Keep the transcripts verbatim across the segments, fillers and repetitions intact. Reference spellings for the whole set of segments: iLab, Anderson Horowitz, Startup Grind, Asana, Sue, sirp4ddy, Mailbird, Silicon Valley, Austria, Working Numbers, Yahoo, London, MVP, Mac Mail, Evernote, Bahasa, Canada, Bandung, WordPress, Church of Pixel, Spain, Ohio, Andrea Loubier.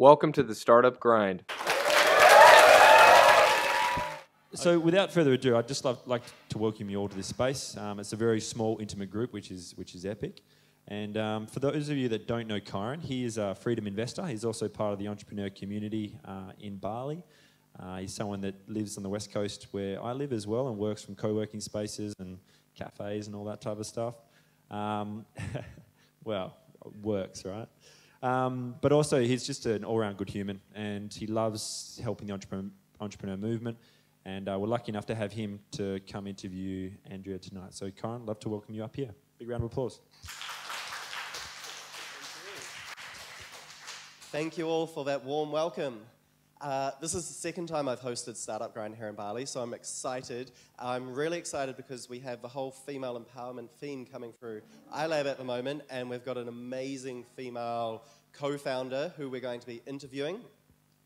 Welcome to the Startup Grind. So without further ado, I'd just love, like to welcome you all to this space. Um, it's a very small, intimate group, which is, which is epic. And um, for those of you that don't know Kyron, he is a freedom investor. He's also part of the entrepreneur community uh, in Bali. Uh, he's someone that lives on the West Coast where I live as well and works from co-working spaces and cafes and all that type of stuff. Um, well, works, right? Um, but also he's just an all-round good human and he loves helping the entrepreneur, entrepreneur movement. And uh, we're lucky enough to have him to come interview Andrea tonight. So Kyron, love to welcome you up here. Big round of applause. Thank you all for that warm welcome. Uh, this is the second time I've hosted Startup Grind here in Bali, so I'm excited. I'm really excited because we have the whole female empowerment theme coming through iLab at the moment, and we've got an amazing female co-founder who we're going to be interviewing.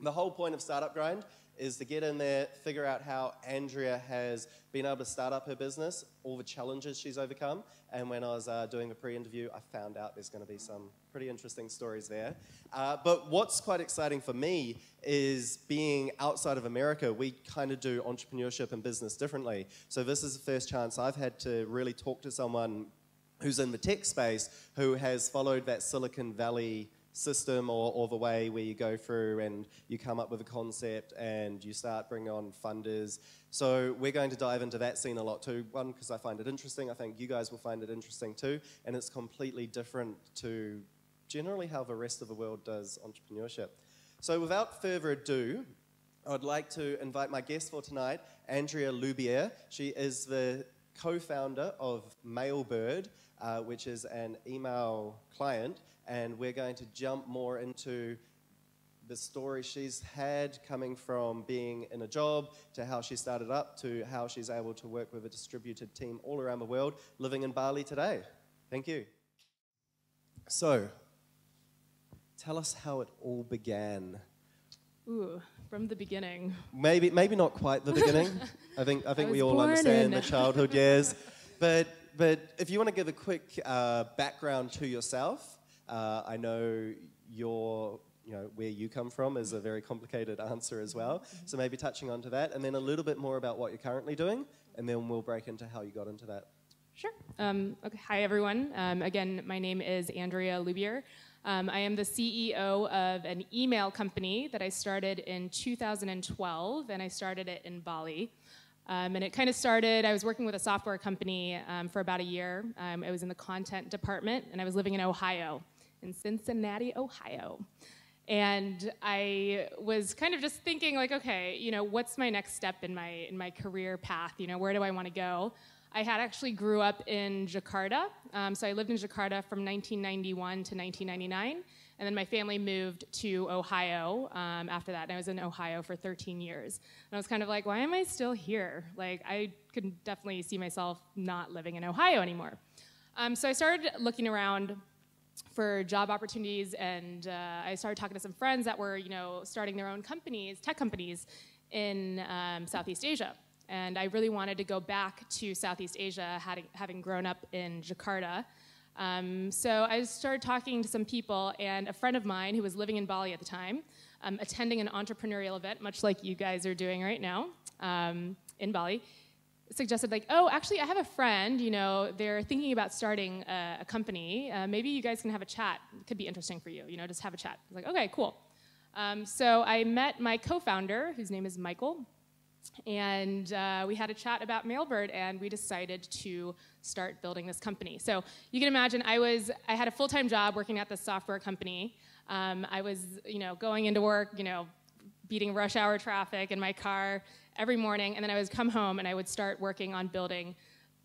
The whole point of Startup Grind is to get in there, figure out how Andrea has been able to start up her business, all the challenges she's overcome. And when I was uh, doing the pre-interview, I found out there's going to be some pretty interesting stories there. Uh, but what's quite exciting for me is being outside of America. We kind of do entrepreneurship and business differently. So this is the first chance I've had to really talk to someone who's in the tech space, who has followed that Silicon Valley system or, or the way where you go through and you come up with a concept and you start bringing on funders. So we're going to dive into that scene a lot too. One, because I find it interesting. I think you guys will find it interesting too. And it's completely different to generally how the rest of the world does entrepreneurship. So without further ado, I'd like to invite my guest for tonight, Andrea Loubier. She is the co-founder of Mailbird, uh, which is an email client. And we're going to jump more into the story she's had coming from being in a job to how she started up to how she's able to work with a distributed team all around the world living in Bali today. Thank you. So, tell us how it all began. Ooh, from the beginning. Maybe maybe not quite the beginning. I think I think I we all understand in. the childhood years. But, but if you want to give a quick uh, background to yourself, Uh, I know your, you know, where you come from is a very complicated answer as well. Mm-hmm. So maybe touching onto that, and then a little bit more about what you're currently doing, and then we'll break into how you got into that. Sure. Um, okay. Hi, everyone. Um, again, my name is Andrea Loubier. Um, I am the C E O of an email company that I started in two thousand twelve, and I started it in Bali. Um, and it kind of started, I was working with a software company um, for about a year. Um, I was in the content department, and I was living in Ohio. In Cincinnati, Ohio. And I was kind of just thinking like, okay, you know, what's my next step in my in my career path? You know, where do I want to go? I had actually grew up in Jakarta. Um, so I lived in Jakarta from nineteen ninety-one to nineteen ninety-nine. And then my family moved to Ohio um, after that. And I was in Ohio for thirteen years. And I was kind of like, why am I still here? Like, I could definitely see myself not living in Ohio anymore. Um, so I started looking around for job opportunities, and uh, I started talking to some friends that were, you know, starting their own companies, tech companies, in um, Southeast Asia. And I really wanted to go back to Southeast Asia, had, having grown up in Jakarta. Um, so I started talking to some people, and a friend of mine who was living in Bali at the time, um, attending an entrepreneurial event, much like you guys are doing right now um, in Bali, suggested like, oh, actually, I have a friend, you know, they're thinking about starting a, a company. Uh, maybe you guys can have a chat. It could be interesting for you, you know, just have a chat. I was like, okay, cool. Um, so I met my co-founder, whose name is Michael, and uh, we had a chat about Mailbird, and we decided to start building this company. So you can imagine I was, I had a full-time job working at this software company. Um, I was, you know, going into work, you know, beating rush hour traffic in my car every morning, and then I would come home and I would start working on building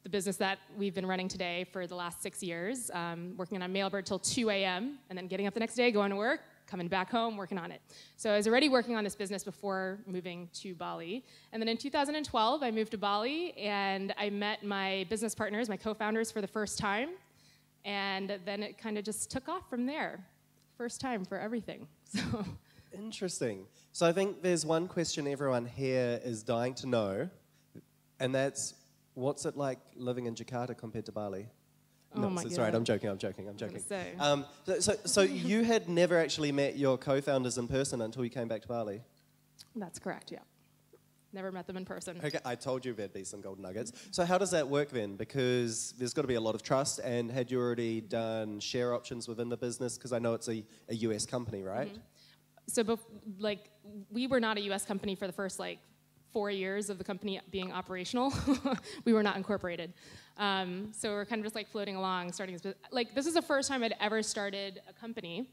the business that we've been running today for the last six years, um, working on Mailbird till two A M, and then getting up the next day, going to work, coming back home, working on it. So I was already working on this business before moving to Bali. And then in two thousand twelve, I moved to Bali, and I met my business partners, my co-founders, for the first time, and then it kind of just took off from there. First time for everything. So. Interesting. So I think there's one question everyone here is dying to know, and that's, what's it like living in Jakarta compared to Bali? No, oh my so, sorry, I'm joking, I'm joking, I'm joking. Um, so, so, so you had never actually met your co-founders in person until you came back to Bali? That's correct, yeah. Never met them in person. Okay, I told you there'd be some golden nuggets. So how does that work then? Because there's got to be a lot of trust, and had you already done share options within the business? Because I know it's a, a U S company, right? Mm-hmm. So, bef like, we were not a U S company for the first, like, four years of the company being operational. We were not incorporated. Um, so we were kind of just, like, floating along, starting this business. Like, this is the first time I'd ever started a company.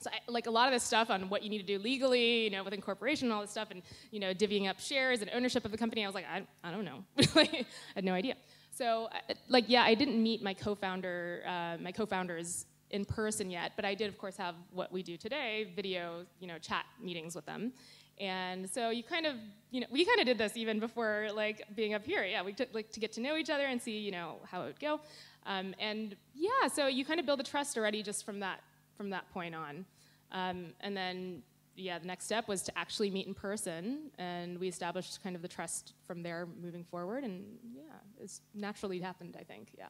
So, I, like, a lot of this stuff on what you need to do legally, you know, with incorporation and all this stuff, and, you know, divvying up shares and ownership of the company, I was like, I, I don't know. Like, I had no idea. So, like, yeah, I didn't meet my co-founder, uh, my co-founders in person yet, but I did, of course, have what we do today, video, you know, chat meetings with them. And so you kind of, you know, we kind of did this even before, like, being up here. Yeah, we took, like, to get to know each other and see, you know, how it would go. Um, and, yeah, so you kind of build a trust already just from that, from that point on. Um, and then, yeah, the next step was to actually meet in person, and we established kind of the trust from there moving forward, and, yeah, it's naturally happened, I think, yeah.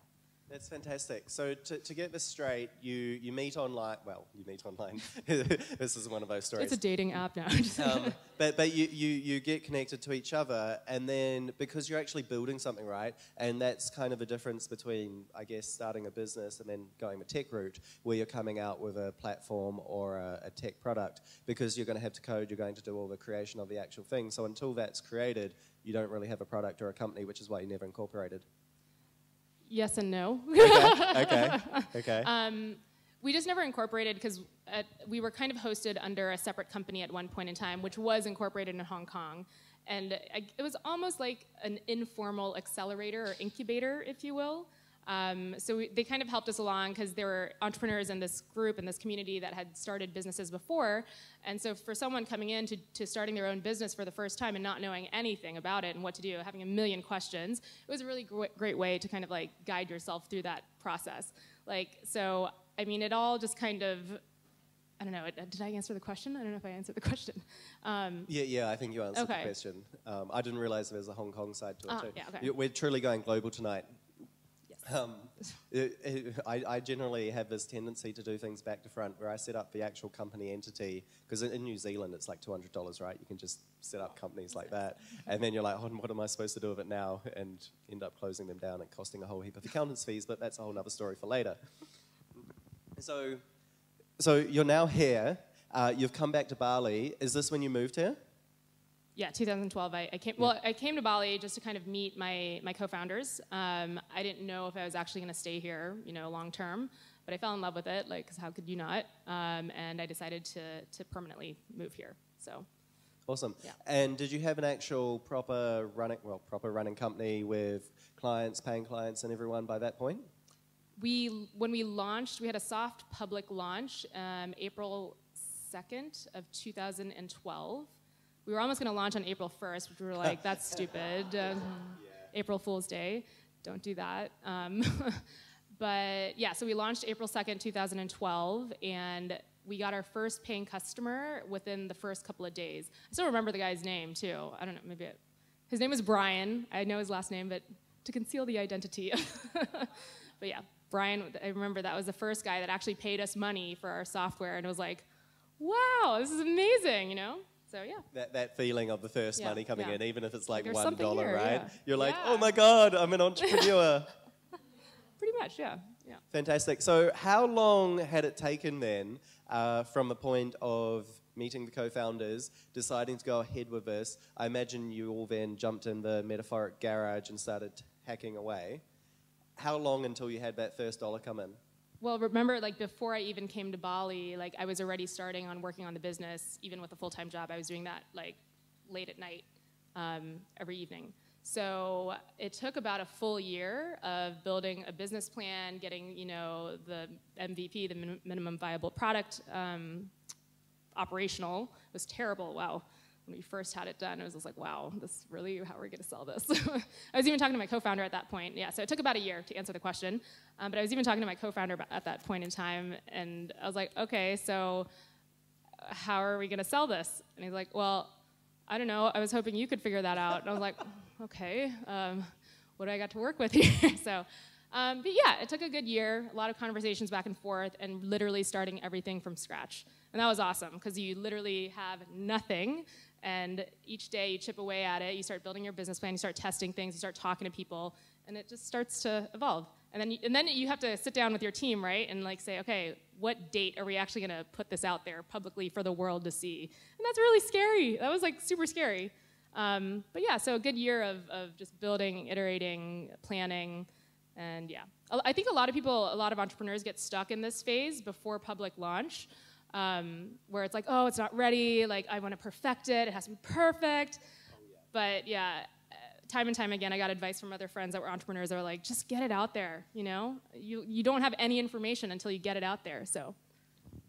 That's fantastic. So to, to get this straight, you, you meet online. Well, you meet online. This is one of those stories. It's a dating app now. um, but but you, you, you get connected to each other, and then because you're actually building something, right? And that's kind of a difference between, I guess, starting a business and then going the tech route, where you're coming out with a platform or a, a tech product, because you're going to have to code, you're going to do all the creation of the actual thing. So until that's created, you don't really have a product or a company, which is why you never incorporated. Yes and no. Okay, okay, okay. Um, we just never incorporated because we were kind of hosted under a separate company at one point in time, which was incorporated in Hong Kong. And I, it was almost like an informal accelerator or incubator, if you will. Um, so we, they kind of helped us along because there were entrepreneurs in this group, in this community, that had started businesses before. And so for someone coming in to, to starting their own business for the first time and not knowing anything about it and what to do, having a million questions, it was a really gr- great way to kind of like guide yourself through that process. Like, so, I mean, it all just kind of, I don't know, it, did I answer the question? I don't know if I answered the question. Um, yeah, yeah, I think you answered okay. the question. Um, I didn't realize there was a Hong Kong side to it uh, too. Yeah, okay. We're truly going global tonight. Um, it, it, I, I generally have this tendency to do things back to front, where I set up the actual company entity, because in, in New Zealand it's like two hundred dollars, right? You can just set up companies like that, and then you're like, oh, what am I supposed to do with it now? And end up closing them down and costing a whole heap of accountants' fees, but that's a whole other story for later. So, so you're now here, uh, you've come back to Bali. Is this when you moved here? Yeah, two thousand twelve, I, I came, well, I came to Bali just to kind of meet my, my co-founders. Um, I didn't know if I was actually gonna stay here, you know, long term, but I fell in love with it, like, 'cause how could you not? Um, and I decided to, to permanently move here, so. Awesome, yeah. And did you have an actual proper running, well, proper running company with clients, paying clients and everyone by that point? We, when we launched, we had a soft public launch, um, April second of two thousand twelve. We were almost going to launch on April first, which we were like, that's stupid. Um, yeah. April Fool's Day. Don't do that. Um, but, yeah, so we launched April second, two thousand twelve, and we got our first paying customer within the first couple of days. I still remember the guy's name, too. I don't know. Maybe it, his name was Brian. I know his last name, but to conceal the identity. But, yeah, Brian, I remember that was the first guy that actually paid us money for our software, and it was like, wow, this is amazing, you know? So, yeah. That, that feeling of the first yeah, money coming yeah. in, even if it's like, like one dollar, here, right? Yeah. You're like, yeah. oh my God, I'm an entrepreneur. Pretty much, yeah. yeah. Fantastic. So how long had it taken then uh, from the point of meeting the co-founders, deciding to go ahead with this? I imagine you all then jumped in the metaphoric garage and started hacking away. How long until you had that first dollar come in? Well, remember, like, before I even came to Bali, like, I was already starting on working on the business, even with a full-time job. I was doing that, like, late at night, um, every evening. So it took about a full year of building a business plan, getting, you know, the M V P, the min minimum viable product, um, operational. It was terrible. Wow. When we first had it done, I was just like, wow, this is really how we're going to sell this. I was even talking to my co-founder at that point. Yeah, so it took about a year to answer the question. Um, but I was even talking to my co-founder at that point in time, and I was like, okay, so how are we going to sell this? And he's like, well, I don't know. I was hoping you could figure that out. And I was like, okay, um, what do I got to work with here? So Um, but yeah, it took a good year, a lot of conversations back and forth, and literally starting everything from scratch. And that was awesome, because you literally have nothing, and each day you chip away at it, you start building your business plan, you start testing things, you start talking to people, and it just starts to evolve. And then, you, and then you have to sit down with your team, right, and like say, okay, what date are we actually going to put this out there publicly for the world to see? And that's really scary. That was like super scary. Um, but yeah, so a good year of, of just building, iterating, planning. And yeah, I think a lot of people, a lot of entrepreneurs get stuck in this phase before public launch, um, where it's like, oh, it's not ready, like I want to perfect it, it has to be perfect. Oh, yeah. But yeah, time and time again, I got advice from other friends that were entrepreneurs that were like, just get it out there, you know? You, you don't have any information until you get it out there, so.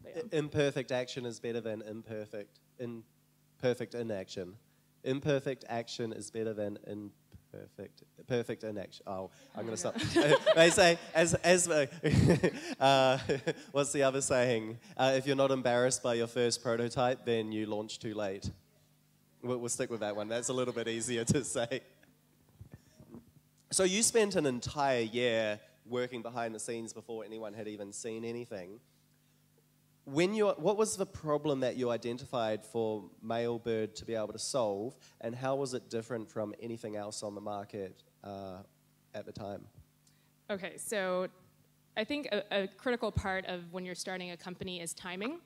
Yeah. Imperfect action is better than imperfect, imperfect inaction. Imperfect action is better than imperfect. Perfect, perfect inaction. Oh, I'm going to stop. They say, as, as uh, what's the other saying? Uh, if you're not embarrassed by your first prototype, then you launch too late. We'll, we'll stick with that one. That's a little bit easier to say. So you spent an entire year working behind the scenes before anyone had even seen anything. When you're, what was the problem that you identified for Mailbird to be able to solve, and how was it different from anything else on the market uh, at the time? Okay, so I think a, a critical part of when you're starting a company is timing.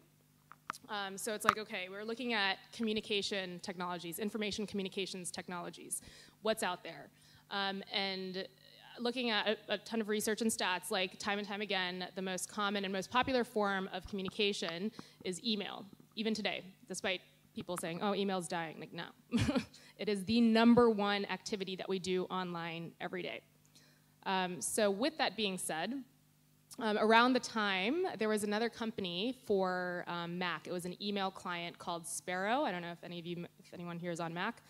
Um, so it's like, okay, we're looking at communication technologies, information communications technologies, what's out there? Um, and looking at a, a ton of research and stats, like time and time again, the most common and most popular form of communication is email, even today, despite people saying, oh, email's dying. Like, no. It is the number one activity that we do online every day. Um, so with that being said, um, around the time, there was another company for um, Mac. It was an email client called Sparrow. I don't know if any of you, if anyone here is on Mac.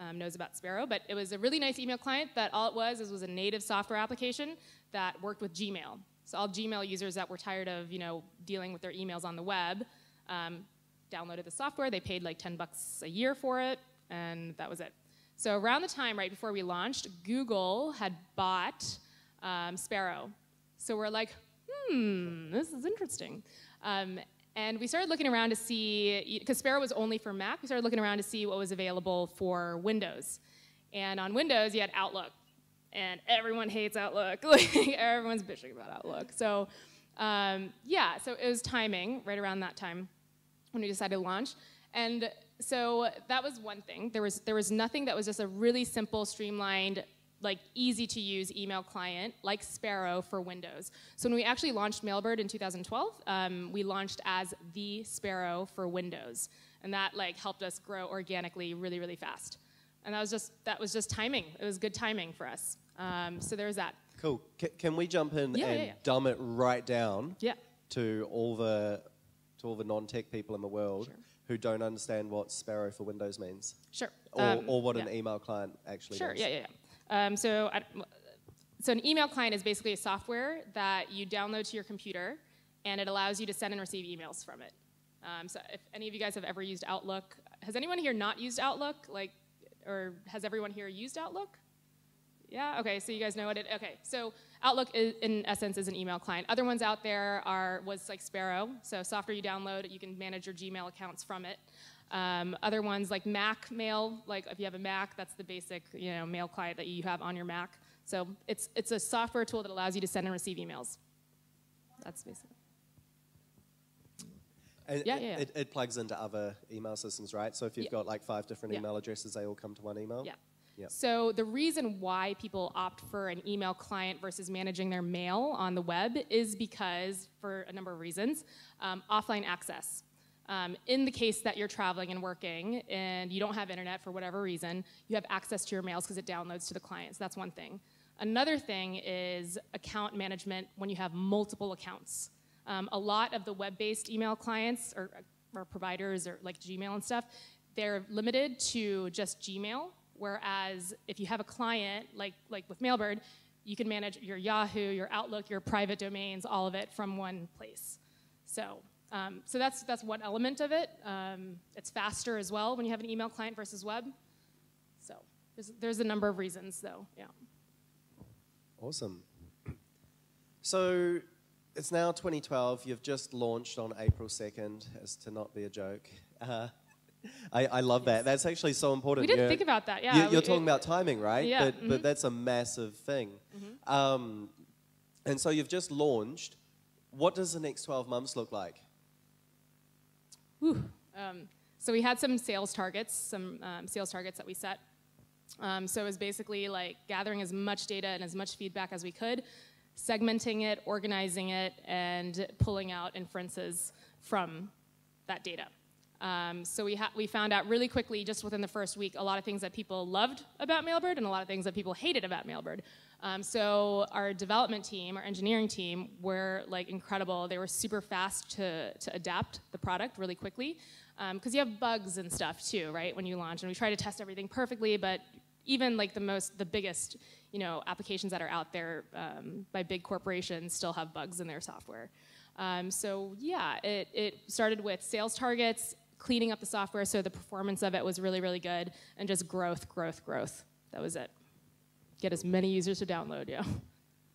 Um, knows about Sparrow, but it was a really nice email client that all it was is was a native software application that worked with Gmail. So all Gmail users that were tired of, you know, dealing with their emails on the web um, downloaded the software. They paid like ten bucks a year for it, and that was it. So around the time, right before we launched, Google had bought um, Sparrow. So we're like, hmm, this is interesting. Um, And we started looking around to see, because Sparrow was only for Mac, we started looking around to see what was available for Windows. And on Windows, you had Outlook. And everyone hates Outlook. Like, everyone's bitching about Outlook. So um, yeah, so it was timing, right around that time when we decided to launch. And so that was one thing. There was, there was nothing that was just a really simple, streamlined, like easy to use email client like Sparrow for Windows. So when we actually launched Mailbird in two thousand twelve, um, we launched as the Sparrow for Windows, and that like helped us grow organically really, really fast. And that was just that was just timing. It was good timing for us. Um, so there's that. Cool. C can we jump in yeah, and yeah, yeah. dumb it right down? Yeah. To all the to all the non-tech people in the world. Sure. Who don't understand what Sparrow for Windows means? Sure. Or, um, or what yeah. an email client actually. Sure. Does. Yeah. Yeah. Yeah. Um, so, I, so an email client is basically a software that you download to your computer, and it allows you to send and receive emails from it. Um, so if any of you guys have ever used Outlook, has anyone here not used Outlook? Like, or has everyone here used Outlook? Yeah, okay, so you guys know what it, okay. So Outlook is, in essence, is an email client. Other ones out there are, was like Sparrow, so software you download, you can manage your Gmail accounts from it. Um, other ones like Mac Mail, like if you have a Mac, that's the basic, you know, mail client that you have on your Mac. So it's, it's a software tool that allows you to send and receive emails. That's basically it. Yeah, yeah, yeah. It, it plugs into other email systems, right? So if you've yeah. got like five different yeah. email addresses, they all come to one email? Yeah. Yep. So the reason why people opt for an email client versus managing their mail on the web is because, for a number of reasons, um, offline access. Um, in the case that you're traveling and working and you don't have internet for whatever reason, you have access to your mails because it downloads to the clients. That's one thing. Another thing is account management when you have multiple accounts. Um, a lot of the web-based email clients or, or providers or like Gmail and stuff, they're limited to just Gmail. Whereas if you have a client, like, like with Mailbird, you can manage your Yahoo, your Outlook, your private domains, all of it from one place. So, um, so that's, that's one element of it. Um, it's faster as well when you have an email client versus web. So there's, there's a number of reasons though, yeah. Awesome. So it's now twenty twelve. You've just launched on April second, as to not be a joke. Uh, I, I love that. That's actually so important. We didn't you're, think about that, yeah. You, you're we, talking it, about timing, right? Yeah. But, mm-hmm. but that's a massive thing. Mm-hmm. um, and so you've just launched. What does the next twelve months look like? Whew. Um, so we had some sales targets, some um, sales targets that we set. Um, so it was basically like gathering as much data and as much feedback as we could, segmenting it, organizing it, and pulling out inferences from that data. Um, so we, ha we found out really quickly, just within the first week, a lot of things that people loved about Mailbird and a lot of things that people hated about Mailbird. Um, so our development team, our engineering team, were like incredible. They were super fast to, to adapt the product really quickly, because um, you have bugs and stuff too, right, when you launch. And we try to test everything perfectly, but even like the most, the biggest, you know, applications that are out there um, by big corporations still have bugs in their software. Um, so yeah, it, it started with sales targets, cleaning up the software so the performance of it was really, really good, and just growth, growth, growth. That was it. Get as many users to download, yeah.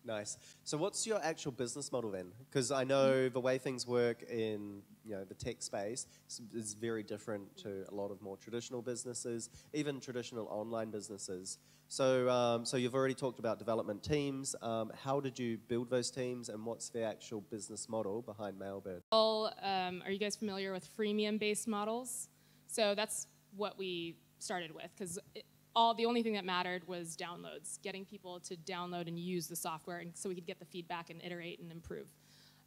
Nice. So what's your actual business model then? Because I know the way things work in, you know, the tech space is very different to a lot of more traditional businesses, even traditional online businesses. So, um, so you've already talked about development teams. Um, how did you build those teams, and what's the actual business model behind Mailbird? Well, um, are you guys familiar with freemium-based models? So that's what we started with, because all the only thing that mattered was downloads, getting people to download and use the software, and so we could get the feedback and iterate and improve.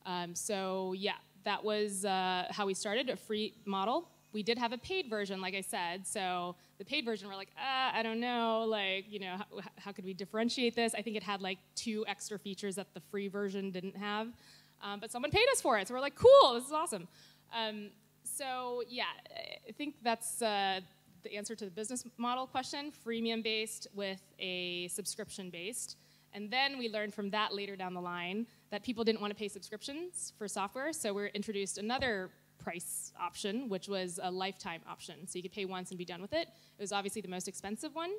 Um, so yeah, that was uh, how we started, a free model. We did have a paid version, like I said. So the paid version, we're like, ah, I don't know, like, you know, how, how could we differentiate this? I think it had like two extra features that the free version didn't have, um, but someone paid us for it, so we're like, cool, this is awesome. Um, so yeah, I think that's Uh, the answer to the business model question, freemium-based with a subscription-based. And then we learned from that later down the line that people didn't want to pay subscriptions for software, so we introduced another price option, which was a lifetime option. So you could pay once and be done with it. It was obviously the most expensive one,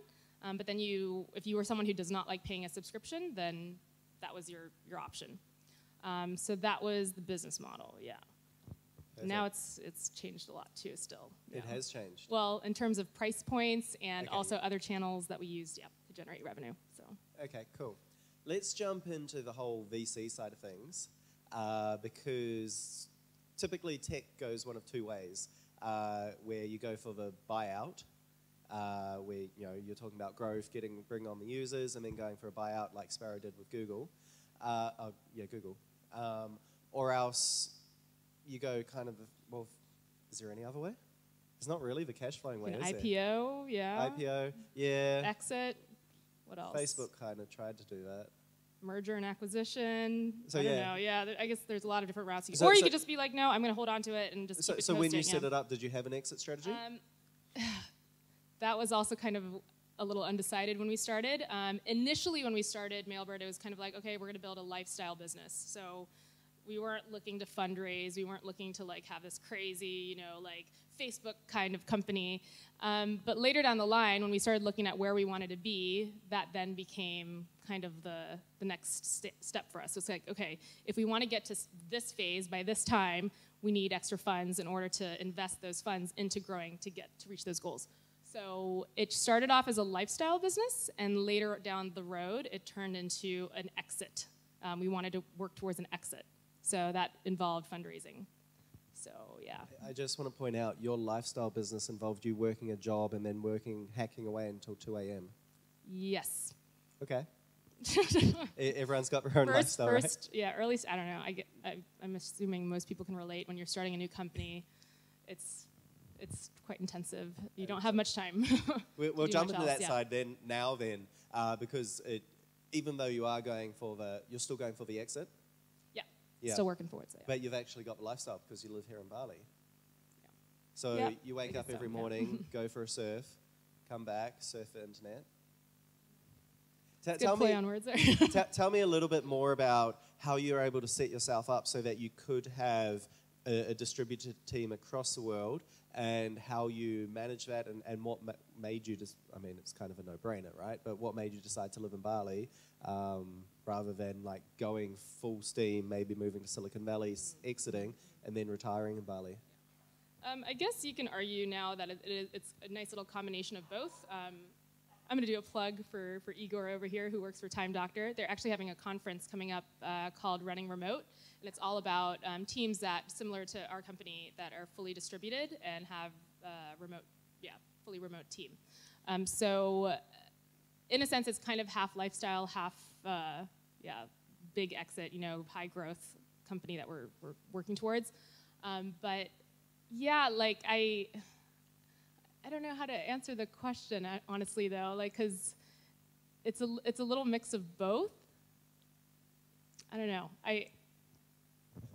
um, but then you, if you were someone who does not like paying a subscription, then that was your, your option. Um, so that was the business model, yeah. That's now it. it's it's changed a lot too. Still, yeah. It has changed. Well, in terms of price points and okay. also other channels that we used, yeah, to generate revenue. So okay, cool. Let's jump into the whole V C side of things, uh, because typically tech goes one of two ways, uh, where you go for the buyout, uh, where you know you're talking about growth, getting bring on the users, and then going for a buyout like Sparrow did with Google, uh, oh, yeah, Google, um, or else you go kind of, well, is there any other way? It's not really the cash flowing way, is it? I P O, yeah. I P O, yeah. Exit, what else? Facebook kind of tried to do that. Merger and acquisition, so I yeah. don't know, yeah. There, I guess there's a lot of different routes. You so, or you so could just be like, no, I'm going to hold on to it and just so, keep it So when you yeah. set it up, did you have an exit strategy? Um, that was also kind of a little undecided when we started. Um, initially when we started Mailbird, it was kind of like, okay, we're going to build a lifestyle business. So we weren't looking to fundraise. We weren't looking to like have this crazy, you know, like Facebook kind of company. Um, but later down the line, when we started looking at where we wanted to be, that then became kind of the, the next st step for us. It's like, okay, if we want to get to this phase by this time, we need extra funds in order to invest those funds into growing to get to reach those goals. So it started off as a lifestyle business, and later down the road, it turned into an exit. Um, we wanted to work towards an exit. So that involved fundraising. So yeah. I just want to point out your lifestyle business involved you working a job and then working, hacking away until two A M Yes. Okay. Everyone's got their own first, lifestyle, first, right? Yeah, or at least, I don't know. I get, I, I'm assuming most people can relate. When you're starting a new company, it's it's quite intensive. You don't have much time. we'll we'll jump into else, that yeah. side then now then, uh, because it, even though you are going for the, you're still going for the exit. Yeah. Still working forward, so yeah. But you've actually got the lifestyle because you live here in Bali. Yeah. So yeah, you wake up every so, morning, yeah. go for a surf, come back, surf the internet. T Good tell play me, on words there. t tell me a little bit more about how you were able to set yourself up so that you could have a, a distributed team across the world and how you manage that, and, and what ma made you just, I mean, it's kind of a no-brainer, right? But what made you decide to live in Bali um, rather than like going full steam, maybe moving to Silicon Valley, exiting, and then retiring in Bali? Um, I guess you can argue now that it, it, it's a nice little combination of both. Um, I'm going to do a plug for, for Igor over here, who works for Time Doctor. They're actually having a conference coming up uh, called Running Remote, and it's all about um, teams that, similar to our company, that are fully distributed and have uh, remote, yeah, fully remote team. Um, so, in a sense, it's kind of half lifestyle, half, uh, yeah, big exit, you know, high growth company that we're, we're working towards. Um, but, yeah, like, I... I don't know how to answer the question, honestly, though, like, because it's a, it's a little mix of both. I don't know. I.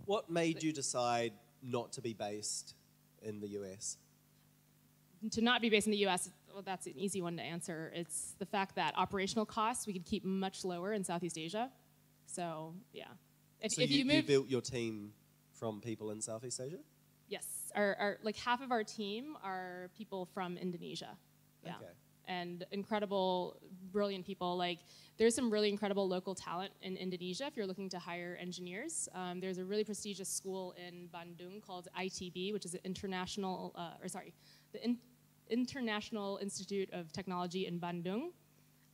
What made you decide not to be based in the U S? To not be based in the U S, well, that's an easy one to answer. It's the fact that operational costs we could keep much lower in Southeast Asia. So, yeah. If, so if you, you, you built your team from people in Southeast Asia? Yes, our, our, like half of our team are people from Indonesia, yeah, okay. And incredible, brilliant people. Like, there's some really incredible local talent in Indonesia if you're looking to hire engineers. Um, there's a really prestigious school in Bandung called I T B, which is an international, uh, or sorry, the in International Institute of Technology in Bandung.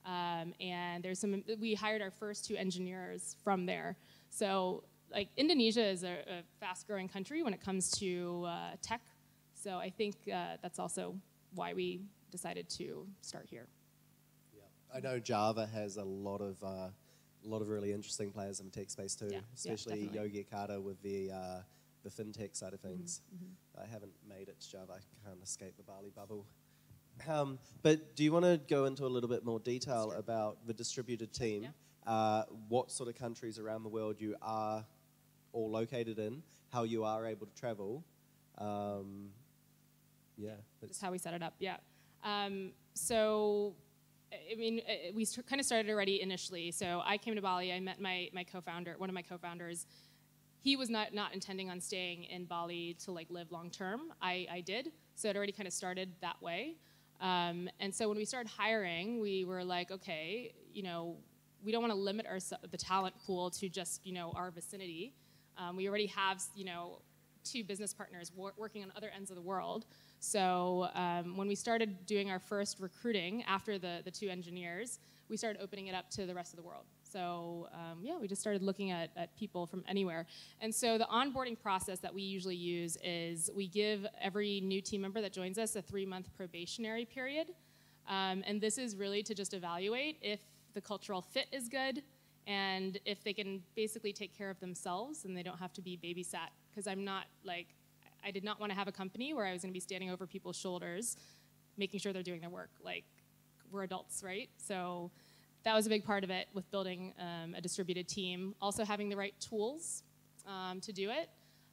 Um, and there's some, we hired our first two engineers from there. So. Like, Indonesia is a, a fast-growing country when it comes to uh, tech, so I think uh, that's also why we decided to start here. Yeah, I know Java has a lot of uh, a lot of really interesting players in the tech space too, yeah, especially yeah, Yogi Akata with the uh, the fintech side of things. Mm-hmm. I haven't made it to Java; I can't escape the Bali bubble. Um, but do you want to go into a little bit more detail sure. about the distributed team? Yeah. Uh, what sort of countries around the world you are all located in, how you are able to travel. Um, yeah. That's how we set it up, yeah. Um, so, I mean, we kind of started already initially. So I came to Bali, I met my, my co-founder, one of my co-founders. He was not, not intending on staying in Bali to like live long term. I, I did, so it already kind of started that way. Um, and so when we started hiring, we were like, okay, you know, we don't want to limit our, the talent pool to just, you know, our vicinity. Um, we already have, you know, two business partners wor working on other ends of the world. So um, when we started doing our first recruiting after the, the two engineers, we started opening it up to the rest of the world. So um, yeah, we just started looking at, at people from anywhere. And so the onboarding process that we usually use is we give every new team member that joins us a three-month probationary period. Um, and this is really to just evaluate if the cultural fit is good, and if they can basically take care of themselves and they don't have to be babysat, because I'm not like, I did not want to have a company where I was going to be standing over people's shoulders, making sure they're doing their work. Like, we're adults, right? So that was a big part of it with building um, a distributed team. Also having the right tools um, to do it.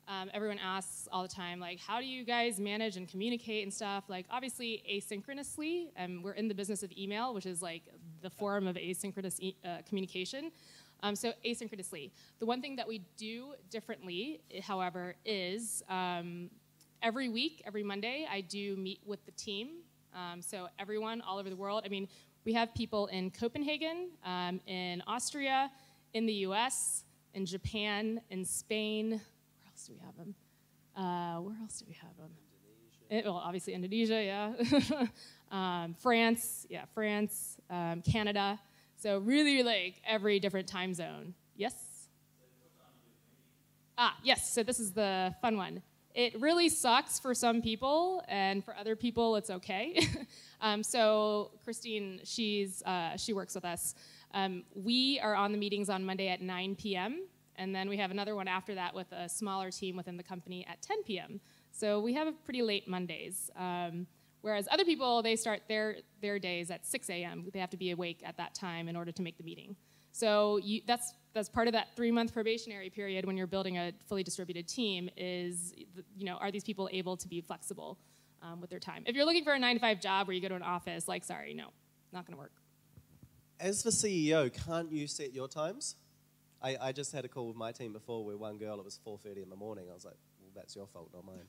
Um, everyone asks all the time, like, how do you guys manage and communicate and stuff? Like, obviously, asynchronously, and um, we're in the business of email, which is like the form of asynchronous e uh, communication. Um, so asynchronously. The one thing that we do differently, however, is um, every week, every Monday, I do meet with the team. Um, so everyone all over the world. I mean, we have people in Copenhagen, um, in Austria, in the U S, in Japan, in Spain. Do we have them? Uh, where else do we have them? Indonesia. It, well, obviously Indonesia, yeah. um, France, yeah, France, um, Canada. So really, like, every different time zone. Yes? Ah, yes, so this is the fun one. It really sucks for some people, and for other people, it's okay. um, so Christine, she's, uh, she works with us. Um, we are on the meetings on Monday at nine P M and then we have another one after that with a smaller team within the company at ten P M So we have a pretty late Mondays. Um, whereas other people, they start their, their days at six A M They have to be awake at that time in order to make the meeting. So you, that's, that's part of that three-month probationary period when you're building a fully distributed team is, you know, are these people able to be flexible um, with their time? If you're looking for a nine to five job where you go to an office, like, sorry, no, not going to work. As the C E O, can't you set your times? I, I just had a call with my team before where one girl, it was four thirty in the morning. I was like, well, that's your fault, not mine.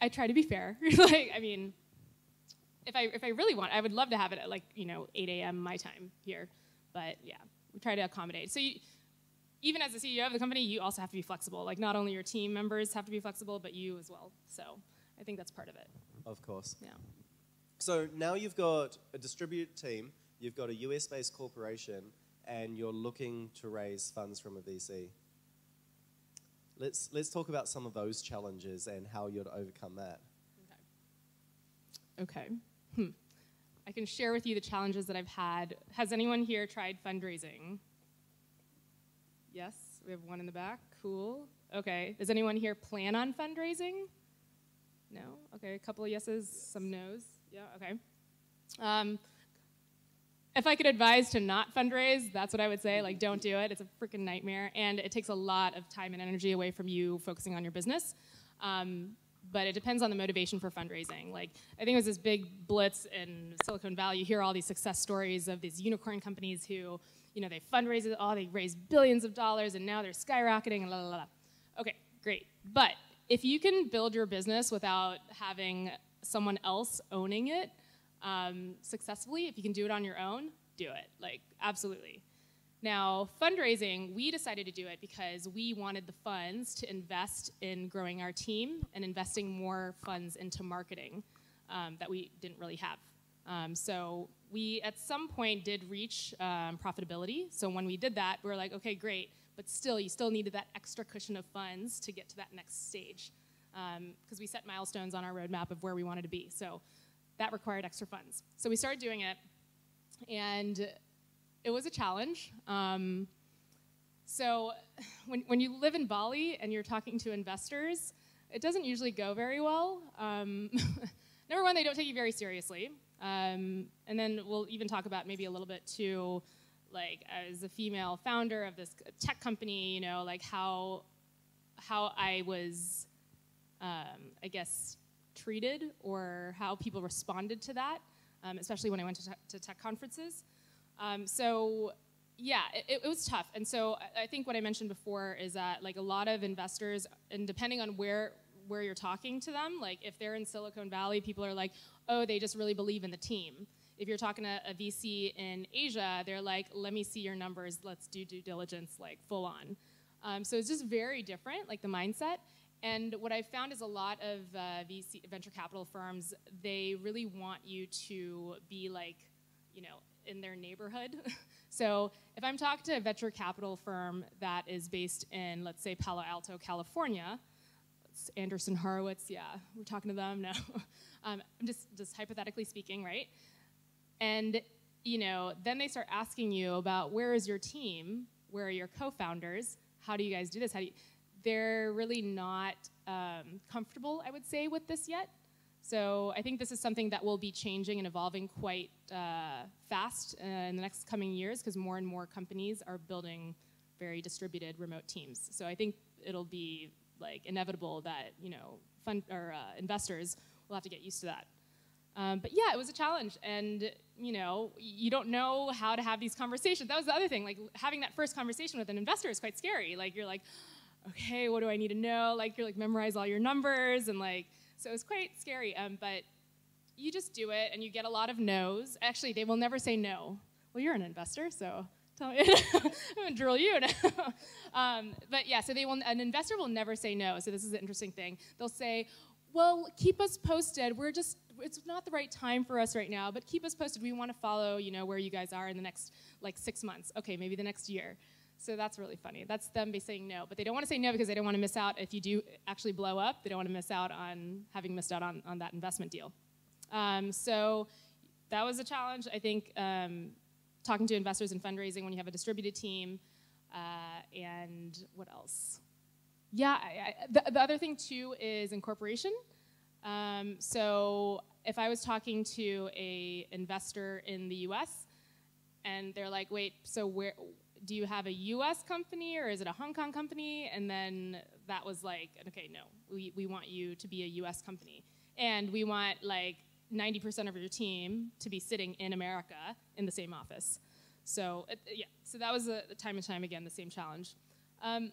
I try to be fair. Like, I mean, if I if I really want, I would love to have it at like, you know, eight A M my time here. But yeah, we try to accommodate. So you, even as the C E O of the company, you also have to be flexible. Like, not only your team members have to be flexible, but you as well. So I think that's part of it. Of course. Yeah. So now you've got a distributed team, you've got a U S-based corporation, and you're looking to raise funds from a V C. Let's, let's talk about some of those challenges and how you'd overcome that. Okay. okay. Hmm. I can share with you the challenges that I've had. Has anyone here tried fundraising? Yes, we have one in the back. Cool. Okay. Does anyone here plan on fundraising? No? Okay, a couple of yeses, yes. Some no's. Yeah, okay. Um, if I could advise to not fundraise, that's what I would say. Like, don't do it. It's a freaking nightmare. And it takes a lot of time and energy away from you focusing on your business. Um, but it depends on the motivation for fundraising. Like, I think it was this big blitz in Silicon Valley. You hear all these success stories of these unicorn companies who, you know, they fundraise, oh, they raise billions of dollars, and now they're skyrocketing, and la, la, la. Okay, great. But if you can build your business without having someone else owning it, Um, successfully, if you can do it on your own, do it, like, absolutely. Now, fundraising, we decided to do it because we wanted the funds to invest in growing our team and investing more funds into marketing um, that we didn't really have. Um, so we, at some point, did reach um, profitability. So when we did that, we were like, okay, great, but still, you still needed that extra cushion of funds to get to that next stage, because um, we set milestones on our roadmap of where we wanted to be. So that required extra funds. So we started doing it, and it was a challenge. Um, so when, when you live in Bali and you're talking to investors, it doesn't usually go very well. Um, number one, they don't take you very seriously. Um, and then we'll even talk about maybe a little bit too, like, as a female founder of this tech company, you know, like how, how I was, um, I guess, treated or how people responded to that, um, especially when I went to, te to tech conferences. Um, so yeah, it, it was tough. And so I, I think what I mentioned before is that, like, a lot of investors, and depending on where, where you're talking to them, like if they're in Silicon Valley, people are like, oh, they just really believe in the team. If you're talking to a V C in Asia, they're like, let me see your numbers, let's do due diligence, like full on. Um, so it's just very different, like the mindset. And what I've found is a lot of uh, V C, venture capital firms, they really want you to be, like, you know, in their neighborhood. So if I'm talking to a venture capital firm that is based in, let's say, Palo Alto, California, it's Anderson Horowitz, yeah, we're talking to them, no. um, I'm just, just hypothetically speaking, right? And, you know, then they start asking you about, where is your team? Where are your co-founders? How do you guys do this? How do you... They're really not um, comfortable, I would say, with this yet. So I think this is something that will be changing and evolving quite uh, fast uh, in the next coming years, because more and more companies are building very distributed remote teams. So I think it'll be, like, inevitable that, you know, fund or uh, investors will have to get used to that. Um, but yeah, it was a challenge, and, you know, you don't know how to have these conversations. That was the other thing, like, having that first conversation with an investor is quite scary. Like, you're like, okay, what do I need to know? Like, you're like, memorize all your numbers, and like, so it's quite scary, um, but you just do it, and you get a lot of no's. Actually, they will never say no. Well, you're an investor, so tell me, I'm gonna drill you now. um, but yeah, so they will, an investor will never say no, so this is an interesting thing. They'll say, well, keep us posted. We're just, it's not the right time for us right now, but keep us posted. We wanna follow, you know, where you guys are in the next, like, six months. Okay, maybe the next year. So that's really funny. That's them saying no. But they don't want to say no because they don't want to miss out. If you do actually blow up, they don't want to miss out on having missed out on, on that investment deal. Um, so that was a challenge. I think um, talking to investors and fundraising when you have a distributed team. Uh, and what else? Yeah, I, I, the, the other thing, too, is incorporation. Um, so if I was talking to a investor in the U S and they're like, wait, so where... do you have a U S company, or is it a Hong Kong company? And then that was like, okay, no, we, we want you to be a U S company. And we want, like, ninety percent of your team to be sitting in America in the same office. So, uh, yeah, so that was a, time and time again, the same challenge. Um,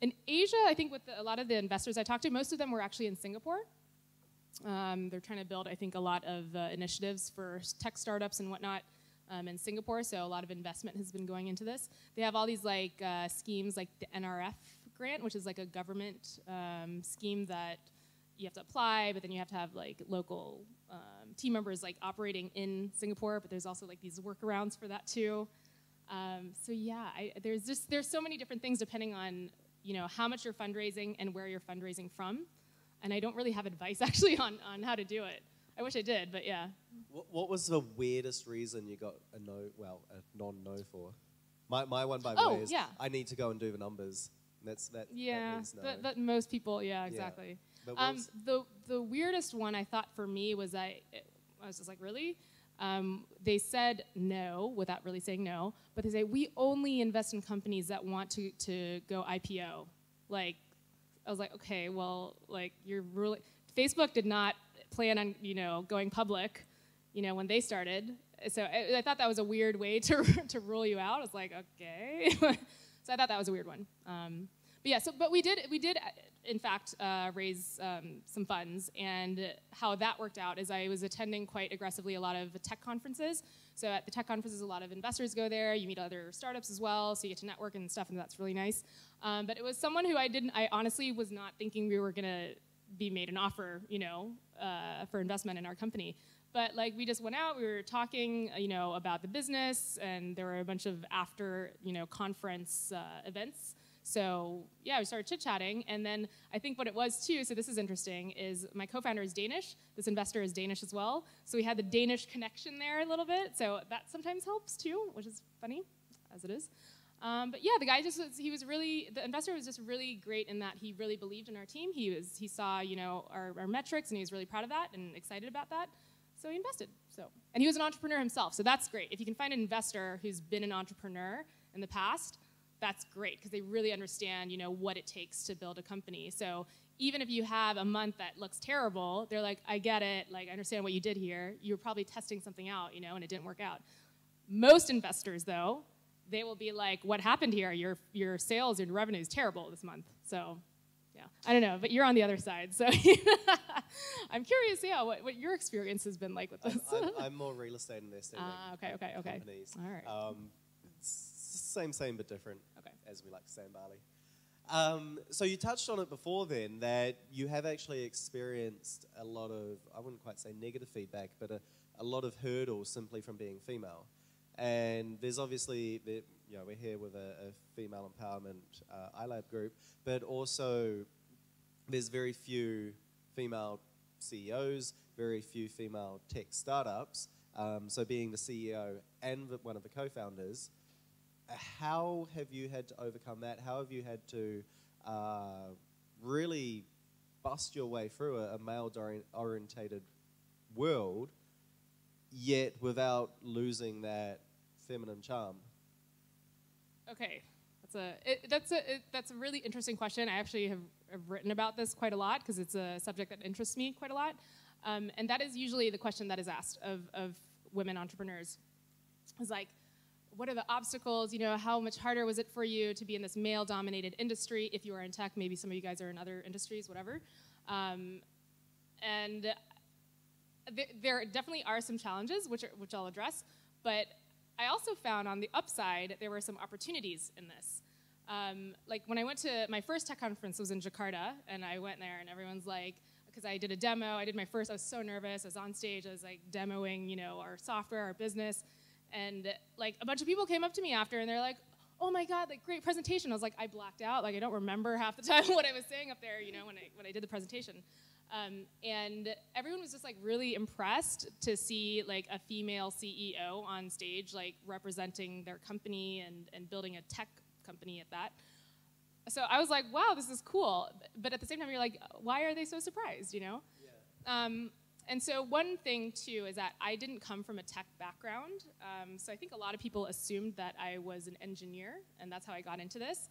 In Asia, I think with the, a lot of the investors I talked to, most of them were actually in Singapore. Um, they're trying to build, I think, a lot of uh, initiatives for tech startups and whatnot um, in Singapore, so a lot of investment has been going into this. They have all these like uh, schemes like the N R F grant, which is like a government um, scheme that you have to apply, but then you have to have like local um, team members like operating in Singapore, but there's also like these workarounds for that too. Um, so yeah, I, there's just, there's so many different things depending on, you know, how much you're fundraising and where you're fundraising from. And I don't really have advice actually on, on how to do it. I wish I did, but yeah. What, what was the weirdest reason you got a no, well, a non-no for? My, my one by oh, the way is, yeah. I need to go and do the numbers. That's, that, yeah, that means no. that, that most people, yeah, exactly. Yeah. Um, the, the weirdest one I thought for me was I, it, I was just like, really? Um, they said no without really saying no, but they say, we only invest in companies that want to, to go I P O. Like, I was like, okay, well, like, you're really, Facebook did not plan on, you know, going public, you know, when they started. So I, I thought that was a weird way to, to rule you out. I was like, okay. So I thought that was a weird one. Um, but yeah, so, but we did, we did in fact, uh, raise um, some funds, and how that worked out is I was attending quite aggressively a lot of the tech conferences. So at the tech conferences, a lot of investors go there. You meet other startups as well, so you get to network and stuff, and that's really nice. Um, but it was someone who I didn't, I honestly was not thinking we were gonna be made an offer, you know, uh, for investment in our company. But like, we just went out, we were talking, you know, about the business, and there were a bunch of after, you know, conference uh, events. So yeah, we started chit-chatting, and then I think what it was too, so this is interesting, is my co-founder is Danish, this investor is Danish as well, so we had the Danish connection there a little bit, so that sometimes helps too, which is funny, as it is. Um, but yeah, the guy just, was, he was really, the investor was just really great in that he really believed in our team, he was, he saw, you know, our, our metrics, and he was really proud of that, and excited about that, so he invested. So, and he was an entrepreneur himself, so that's great. If you can find an investor who's been an entrepreneur in the past, that's great, because they really understand, you know, what it takes to build a company. So even if you have a month that looks terrible, they're like, I get it, like, I understand what you did here. You were probably testing something out, you know, and it didn't work out. Most investors, though, they will be like, what happened here? Your, your sales and revenue is terrible this month. So, yeah, I don't know, but you're on the other side. So I'm curious, yeah, what, what your experience has been like with this. I'm, I'm, I'm more real estate investing. Ah, uh, okay, okay, okay. Companies. All right. Um, Same, same, but different, okay, as we like to say in Bali. Um, so you touched on it before then, that you have actually experienced a lot of, I wouldn't quite say negative feedback, but a, a lot of hurdles simply from being female. And there's obviously, the, you know, we're here with a, a female empowerment uh, iLab group, but also there's very few female C E Os, very few female tech startups. Um, so being the C E O and the, one of the co-founders, how have you had to overcome that? How have you had to uh, really bust your way through a, a male-orientated world, yet without losing that feminine charm? Okay, that's a it, that's a it, that's a really interesting question. I actually have, have written about this quite a lot because it's a subject that interests me quite a lot, um, and that is usually the question that is asked of of women entrepreneurs. Is like, what are the obstacles, you know, how much harder was it for you to be in this male-dominated industry? If you are in tech, maybe some of you guys are in other industries, whatever. Um, and th there definitely are some challenges, which, are, which I'll address, but I also found on the upside, there were some opportunities in this. Um, like when I went to, my first tech conference was in Jakarta, and I went there and everyone's like, because I did a demo, I did my first, I was so nervous, I was on stage, I was like demoing, you know, our software, our business. And like a bunch of people came up to me after and they're like, oh my God, like great presentation. I was like, I blacked out. Like I don't remember half the time what I was saying up there, you know, when I, when I did the presentation. Um, and everyone was just like really impressed to see like a female C E O on stage, like representing their company and, and building a tech company at that. So I was like, wow, this is cool. But at the same time, you're like, why are they so surprised, you know? Yeah. Um, And so one thing, too, is that I didn't come from a tech background. Um, so I think a lot of people assumed that I was an engineer, and that's how I got into this.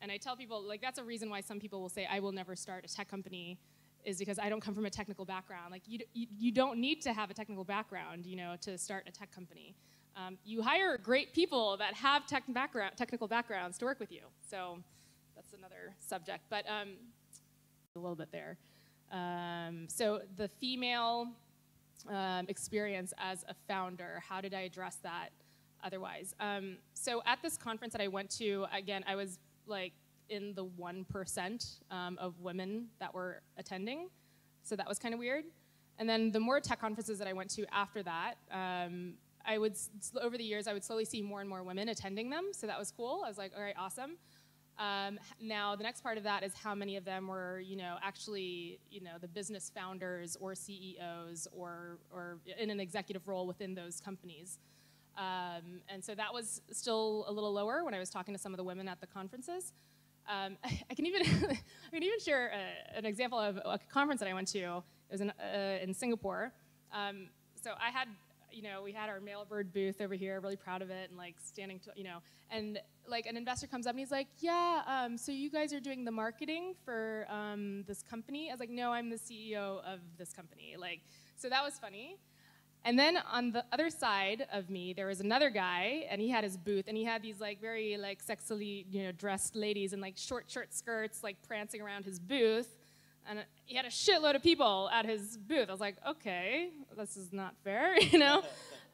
And I tell people, like, that's a reason why some people will say, I will never start a tech company, is because I don't come from a technical background. Like, you, you, you don't need to have a technical background, you know, to start a tech company. Um, you hire great people that have tech background, technical backgrounds to work with you. So that's another subject, but um, a little bit there. Um, so the female um, experience as a founder, how did I address that otherwise? Um, so at this conference that I went to, again, I was like in the one percent um, of women that were attending, so that was kind of weird. And then the more tech conferences that I went to after that, um, I would, over the years, I would slowly see more and more women attending them, so that was cool. I was like, all right, awesome. Um, now, the next part of that is how many of them were, you know, actually, you know, the business founders or C E Os or, or in an executive role within those companies. Um, and so that was still a little lower when I was talking to some of the women at the conferences. Um, I, I can even I can even share a, an example of a conference that I went to. It was in, uh, in Singapore. Um, so I had, you know, we had our Mailbird booth over here, really proud of it, and like standing, to, you know, and like an investor comes up and he's like, yeah, um, so you guys are doing the marketing for um, this company? I was like, no, I'm the C E O of this company. Like, so that was funny. And then on the other side of me, there was another guy, and he had his booth, and he had these like very like sexily, you know, dressed ladies in like short short skirts, like prancing around his booth, and he had a shitload of people at his booth. I was like, okay, this is not fair, you know.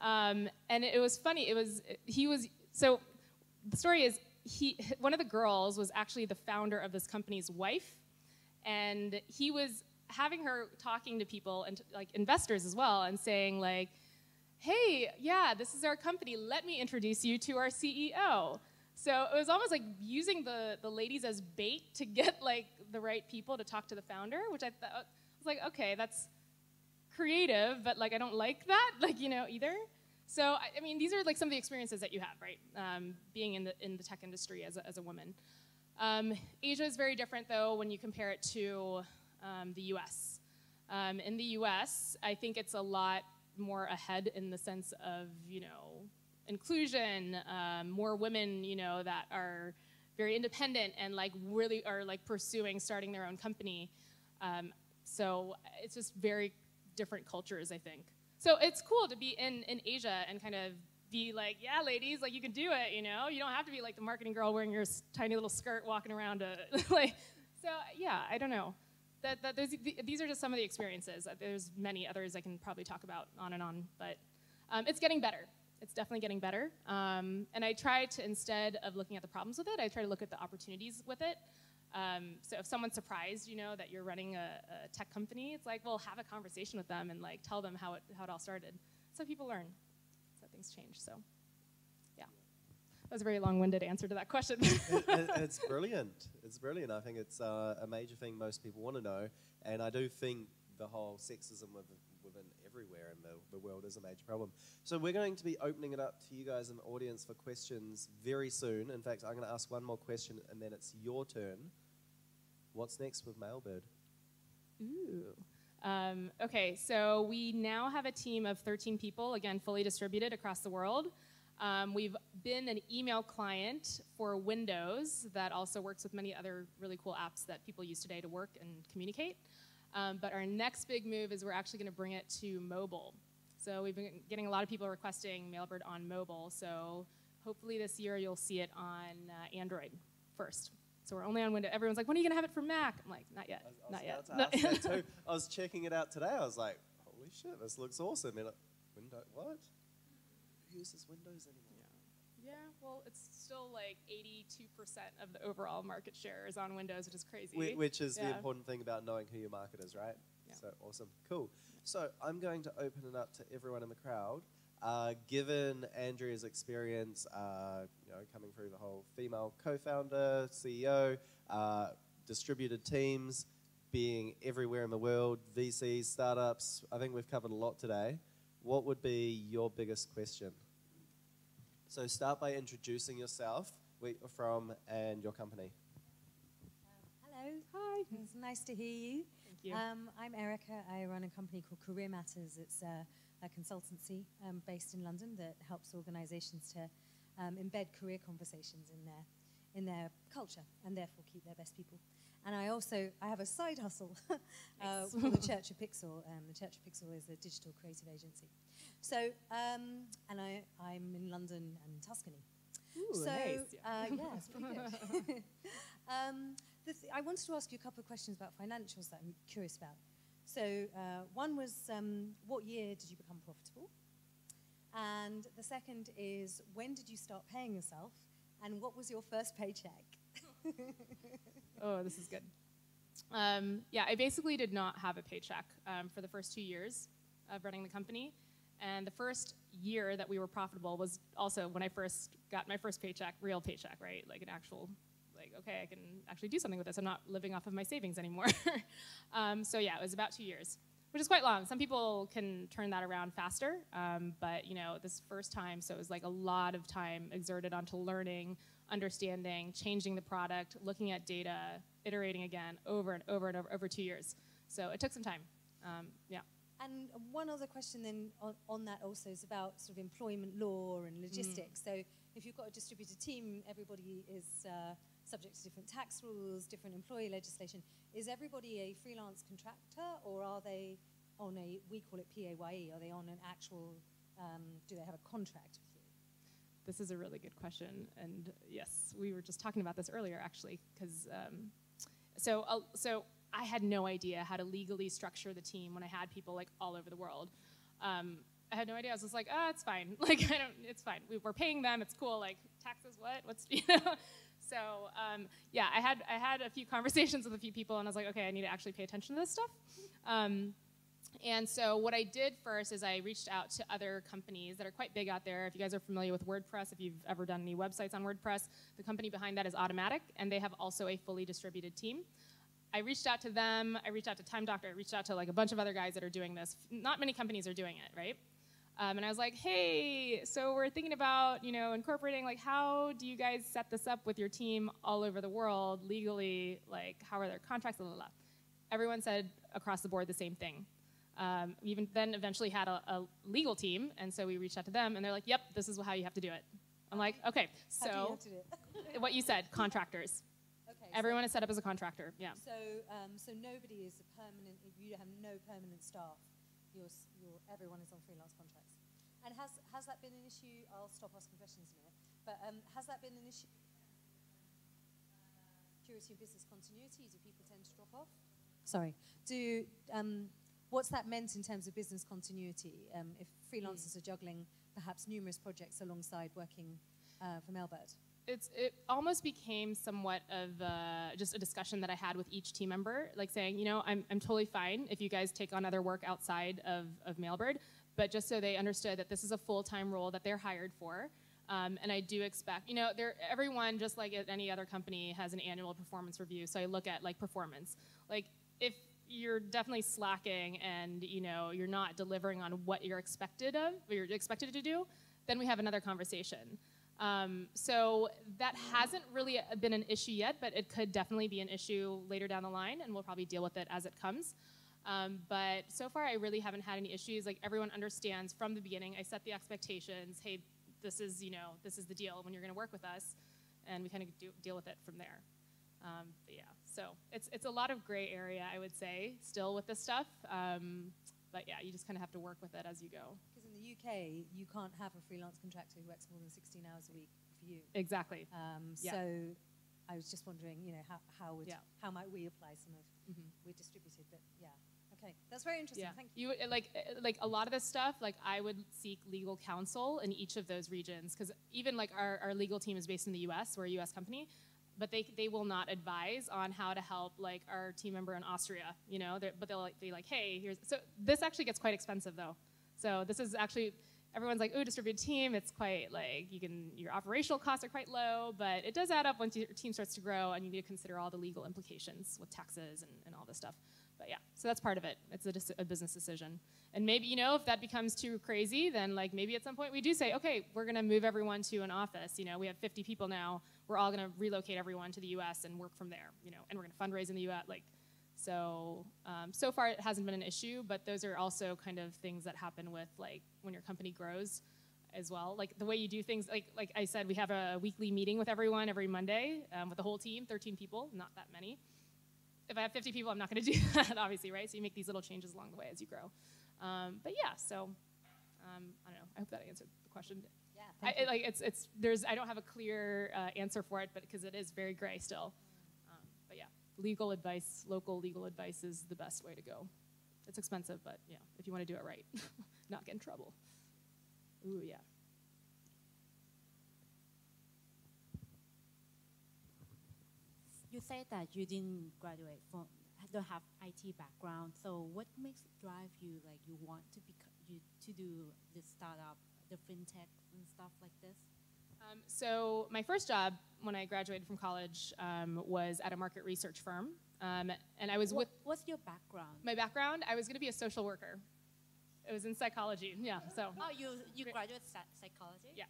um, and it was funny. It was he was so. The story is he one of the girls was actually the founder of this company's wife, and he was having her talking to people and like investors as well and saying like, hey, yeah, this is our company. Let me introduce you to our C E O. So it was almost like using the, the ladies as bait to get like the right people to talk to the founder, which I thought was like, okay, that's creative, but like I don't like that, like, you know, either. So, I, I mean, these are like some of the experiences that you have, right? Um, being in the, in the tech industry as a, as a woman. Um, Asia is very different though when you compare it to Um, the U S Um, in the U S, I think it's a lot more ahead in the sense of, you know, inclusion, um, more women, you know, that are very independent and like really are like pursuing starting their own company. Um, so it's just very different cultures, I think. So it's cool to be in, in Asia and kind of be like, yeah, ladies, like you can do it, you know? You don't have to be like the marketing girl wearing your tiny little skirt walking around. To, like, so yeah, I don't know. That, that those, these are just some of the experiences. There's many others I can probably talk about on and on, but um, it's getting better. It's definitely getting better. Um, and I try to, instead of looking at the problems with it, I try to look at the opportunities with it. Um, so if someone's surprised, you know, that you're running a, a tech company, it's like, well, have a conversation with them and like tell them how it, how it all started. So people learn, so things change, so yeah. That was a very long-winded answer to that question. it, it, it's brilliant. It's brilliant. I think it's uh, a major thing most people want to know. And I do think the whole sexism within, within everywhere in the, the world is a major problem. So we're going to be opening it up to you guys in the audience for questions very soon. In fact, I'm going to ask one more question, and then it's your turn. What's next with Mailbird? Ooh. Um, okay, so we now have a team of thirteen people, again, fully distributed across the world. Um, we've been an email client for Windows that also works with many other really cool apps that people use today to work and communicate. Um, but our next big move is we're actually going to bring it to mobile. So we've been getting a lot of people requesting Mailbird on mobile. So hopefully this year you'll see it on uh, Android first. So we're only on Windows. Everyone's like, when are you going to have it for Mac? I'm like, not yet, I was, I not was yet. No. I was checking it out today. I was like, holy shit, this looks awesome. And like, Windows, what? Uses Windows anymore. Yeah. Yeah, well, it's still like eighty-two percent of the overall market share is on Windows, which is crazy. Wh which is yeah. the important thing about knowing who your market is, right? Yeah. So awesome. Cool. So I'm going to open it up to everyone in the crowd. Uh, given Andrea's experience, uh, you know, coming through the whole female co-founder, C E O, uh, distributed teams, being everywhere in the world, V Cs, startups, I think we've covered a lot today. What would be your biggest question? So start by introducing yourself, where you're from, and your company. Um, hello. Hi. It's nice to hear you. Thank you. Um, I'm Erica. I run a company called Career Matters. It's a, a consultancy um, based in London that helps organizations to um, embed career conversations in their, in their culture and therefore keep their best people. And I also, I have a side hustle uh, nice. called the Church of Pixel. Um, the Church of Pixel is a digital creative agency. So, um, and I, I'm in London and Tuscany. Ooh, so, nice. Yeah. Uh, yeah, it's pretty good. Um, the th I wanted to ask you a couple of questions about financials that I'm curious about. So uh, one was, um, what year did you become profitable? And the second is, when did you start paying yourself? And what was your first paycheck? Oh, this is good. Um, yeah, I basically did not have a paycheck um, for the first two years of running the company. And the first year that we were profitable was also when I first got my first paycheck, real paycheck, right? Like an actual, like, okay, I can actually do something with this. I'm not living off of my savings anymore. um, so yeah, it was about two years, which is quite long. Some people can turn that around faster, um, but you know, this first time, so it was like a lot of time exerted onto learning, understanding, changing the product, looking at data, iterating again over and over and over, over two years. So it took some time, um, yeah. And one other question then on, on that also is about sort of employment law and logistics. Mm. So if you've got a distributed team, everybody is uh, subject to different tax rules, different employee legislation. Is everybody a freelance contractor, or are they on a, we call it P A Y E, are they on an actual, um, do they have a contract with you? This is a really good question. And yes, we were just talking about this earlier actually, because um, so, uh, so I had no idea how to legally structure the team when I had people like all over the world. Um, I had no idea. I was just like, ah, oh, it's fine. Like, I don't, it's fine. We, we're paying them. It's cool. Like, taxes, what? What's, you know? So, um, yeah, I had, I had a few conversations with a few people, and I was like, okay, I need to actually pay attention to this stuff. Um, and so what I did first is I reached out to other companies that are quite big out there. If you guys are familiar with WordPress, if you've ever done any websites on WordPress, the company behind that is Automatic, and they have also a fully distributed team. I reached out to them, I reached out to Time Doctor, I reached out to like a bunch of other guys that are doing this. Not many companies are doing it, right? Um, and I was like, hey, so we're thinking about, you know, incorporating, like, how do you guys set this up with your team all over the world legally? Like, how are their contracts, blah, blah, blah. Everyone said across the board the same thing. Um, we even then eventually had a, a legal team, and so we reached out to them, and they're like, yep, this is how you have to do it. I'm like, okay, so how do you have to do it? What you said, contractors. Everyone is set up as a contractor, yeah. So, um, so nobody is a permanent, you have no permanent staff. You're, you're, everyone is on freelance contracts. And has, has that been an issue? I'll stop asking questions in a minute. But um, has that been an issue? Security and business continuity, do people tend to drop off? Sorry. Do, um, what's that meant in terms of business continuity? Um, if freelancers mm. are juggling perhaps numerous projects alongside working uh, for Mailbird? It's, it almost became somewhat of uh, just a discussion that I had with each team member, like saying, you know, I'm, I'm totally fine if you guys take on other work outside of, of Mailbird, but just so they understood that this is a full-time role that they're hired for, um, and I do expect, you know, everyone, just like at any other company, has an annual performance review, so I look at, like, performance. Like, if you're definitely slacking and, you know, you're not delivering on what you're expected of, or you're expected to do, then we have another conversation. Um, so that hasn't really been an issue yet, but it could definitely be an issue later down the line, and we'll probably deal with it as it comes. Um, but so far, I really haven't had any issues. Like, everyone understands from the beginning. I set the expectations. Hey, this is, you know, this is the deal when you're going to work with us, and we kind of do, deal with it from there. Um, but yeah, so it's it's a lot of gray area, I would say, still with this stuff. Um, but yeah, you just kind of have to work with it as you go. U K, you can't have a freelance contractor who works more than sixteen hours a week for you. Exactly. Um, yeah. So I was just wondering, you know, how, how would, yeah. how might we apply some of, mm-hmm. we're distributed, but yeah. Okay, that's very interesting, yeah. Thank you. you. Like, like a lot of this stuff, like I would seek legal counsel in each of those regions, because even like our, our legal team is based in the U S, we're a U S company, but they, they will not advise on how to help like our team member in Austria, you know, They're, but they'll be like, hey, here's, so this actually gets quite expensive though. So this is actually, everyone's like, ooh, distributed team, it's quite like, you can, your operational costs are quite low, but it does add up once your team starts to grow, and you need to consider all the legal implications with taxes and, and all this stuff. But yeah, so that's part of it. It's a, a business decision. And maybe, you know, if that becomes too crazy, then like maybe at some point we do say, okay, we're gonna move everyone to an office. You know, we have fifty people now, we're all gonna relocate everyone to the U S and work from there, you know, and we're gonna fundraise in the U S, like. So, um, so far it hasn't been an issue, but those are also kind of things that happen with like when your company grows as well. Like the way you do things, like, like I said, we have a weekly meeting with everyone every Monday um, with the whole team, thirteen people, not that many. If I have fifty people, I'm not gonna do that, obviously, right? So you make these little changes along the way as you grow. Um, but yeah, so, um, I don't know, I hope that answered the question. Yeah, I, it, like it's, it's, there's, I don't have a clear uh, answer for it, but because it is very gray still. legal advice, local legal advice is the best way to go. It's expensive, but yeah, if you want to do it right, not get in trouble. Ooh, yeah. You said that you didn't graduate from, don't have I T background. So what makes drive you like you want to become, you to do the startup, the fintech and stuff like this? Um, so my first job when I graduated from college um, was at a market research firm, um, and I was what, with. What's your background? My background, I was going to be a social worker. It was in psychology. Yeah. So. Oh, you you graduated psychology? Yeah.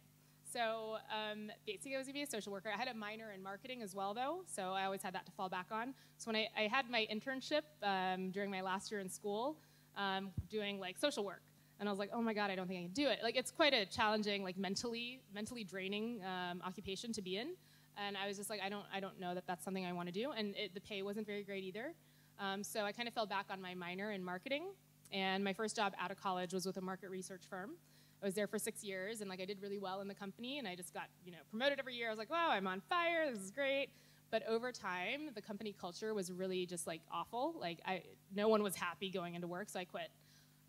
So um, basically I was going to be a social worker. I had a minor in marketing as well, though, so I always had that to fall back on. So when I, I had my internship um, during my last year in school, um, doing like social work, and I was like, oh my God, I don't think I can do it. Like it's quite a challenging, like mentally, mentally draining um, occupation to be in, and I was just like, I don't, I don't know that that's something I want to do, and it, the pay wasn't very great either. Um, so I kind of fell back on my minor in marketing, and my first job out of college was with a market research firm. I was there for six years, and like I did really well in the company, and I just got you know promoted every year. I was like, wow, I'm on fire, this is great. But over time, the company culture was really just like awful. Like I, no one was happy going into work, so I quit.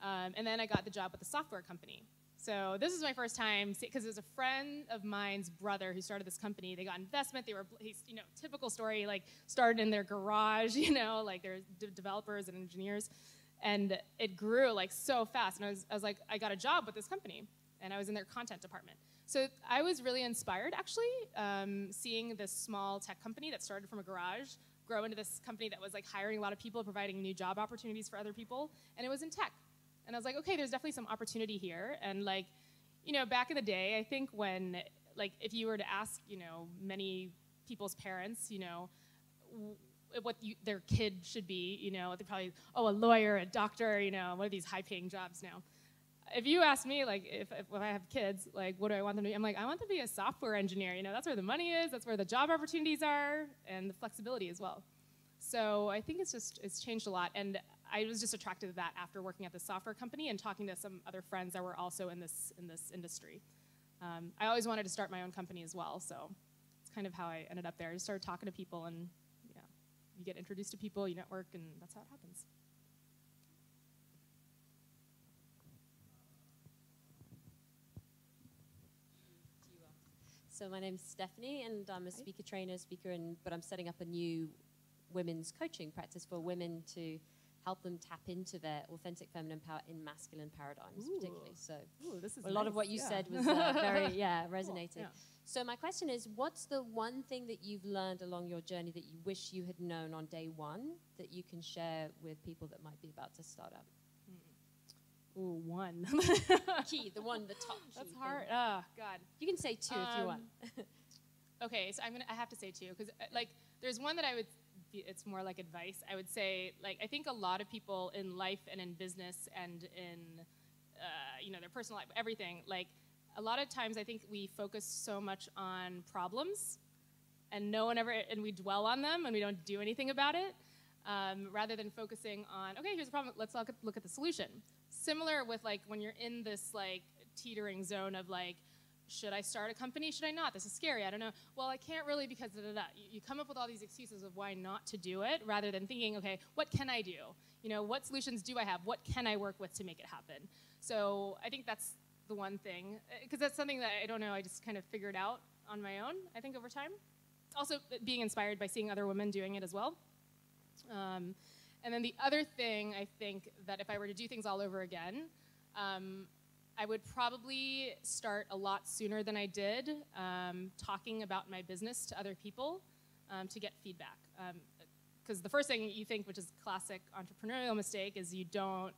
Um, and then I got the job with a software company. So this is my first time, because it was a friend of mine's brother who started this company. They got investment. They were, you know, typical story, like started in their garage, you know, like they're developers and engineers. And it grew like so fast, and I was, I was like, I got a job with this company, and I was in their content department. So I was really inspired, actually, um, seeing this small tech company that started from a garage grow into this company that was like hiring a lot of people, providing new job opportunities for other people, and it was in tech. And I was like, okay, there's definitely some opportunity here. And like, you know, back in the day, I think when, like, if you were to ask, you know, many people's parents, you know, what you, their kid should be, you know, they probably, oh, a lawyer, a doctor, you know, what are these high-paying jobs now? If you ask me, like, if, if, if I have kids, like, what do I want them to be? I'm like, I want them to be a software engineer, you know, that's where the money is, that's where the job opportunities are, and the flexibility as well. So I think it's just, it's changed a lot, and I was just attracted to that after working at the software company and talking to some other friends that were also in this, in this industry. Um, I always wanted to start my own company as well, so it's kind of how I ended up there. I just started talking to people, and you get introduced to people, you network, and that's how it happens. So my name's Stephanie, and I'm a speaker trainer, speaker, and but I'm setting up a new women's coaching practice for women to help them tap into their authentic feminine power in masculine paradigms, Ooh. particularly. So Ooh, this is a nice. lot of what you yeah. said was uh, very, yeah, resonated. Cool. Yeah. So my question is, what's the one thing that you've learned along your journey that you wish you had known on day one that you can share with people that might be about to start up? Mm. Ooh, one. Key, the one, the top key. That's hard. Thing. Oh, God. You can say two um, if you want. Okay, so I'm gonna, I have to say two, because like, there's one that I would, it's more like advice. I would say, like, I think a lot of people in life and in business and in, uh, you know, their personal life, everything, like, a lot of times I think we focus so much on problems and no one ever, and we dwell on them and we don't do anything about it, um, rather than focusing on, okay, here's the problem, let's look at, look at the solution. Similar with, like, when you're in this, like, teetering zone of, like, should I start a company? Should I not? This is scary. I don't know. Well, I can't really because da, da, da. You, you come up with all these excuses of why not to do it rather than thinking, okay, what can I do? You know, what solutions do I have? What can I work with to make it happen? So I think that's the one thing, because that's something that I don't know. I just kind of figured out on my own, I think, over time. Also being inspired by seeing other women doing it as well. Um, and then the other thing, I think, that if I were to do things all over again, um, I would probably start a lot sooner than I did, um, talking about my business to other people um, to get feedback. Because um, the first thing you think, which is a classic entrepreneurial mistake, is you don't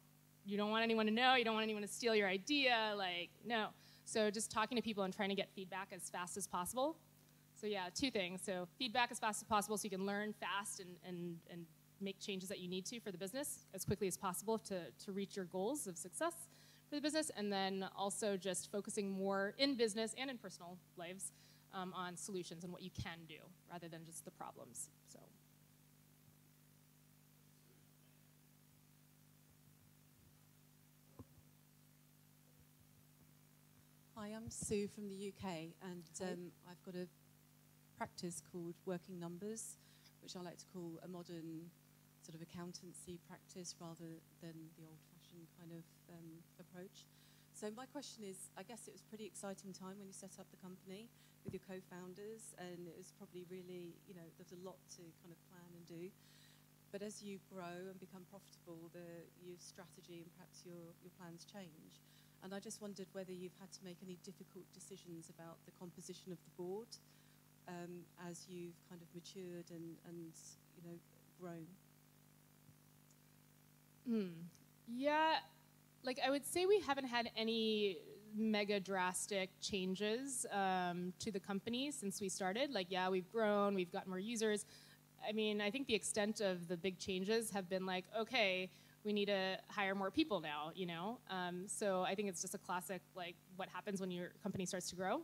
you don't want anyone to know, you don't want anyone to steal your idea, like, no. So just talking to people and trying to get feedback as fast as possible. So yeah, two things. So feedback as fast as possible so you can learn fast and, and, and make changes that you need to for the business as quickly as possible to, to reach your goals of success for the business, and then also just focusing more in business and in personal lives um, on solutions and what you can do rather than just the problems. So. Hi, I'm Sue from the U K, and um, I've got a practice called Working Numbers, which I like to call a modern sort of accountancy practice rather than the old-fashioned kind of um, approach. So my question is, I guess it was a pretty exciting time when you set up the company with your co-founders, and it was probably really, you know, there's a lot to kind of plan and do. But as you grow and become profitable, the, your strategy and perhaps your, your plans change. And I just wondered whether you've had to make any difficult decisions about the composition of the board um, as you've kind of matured and, and you know, grown. Mm. Yeah, like I would say we haven't had any mega drastic changes um, to the company since we started. Like, yeah, we've grown, we've got more users. I mean, I think the extent of the big changes have been like, okay, we need to hire more people now, you know? Um, so I think it's just a classic, like, what happens when your company starts to grow.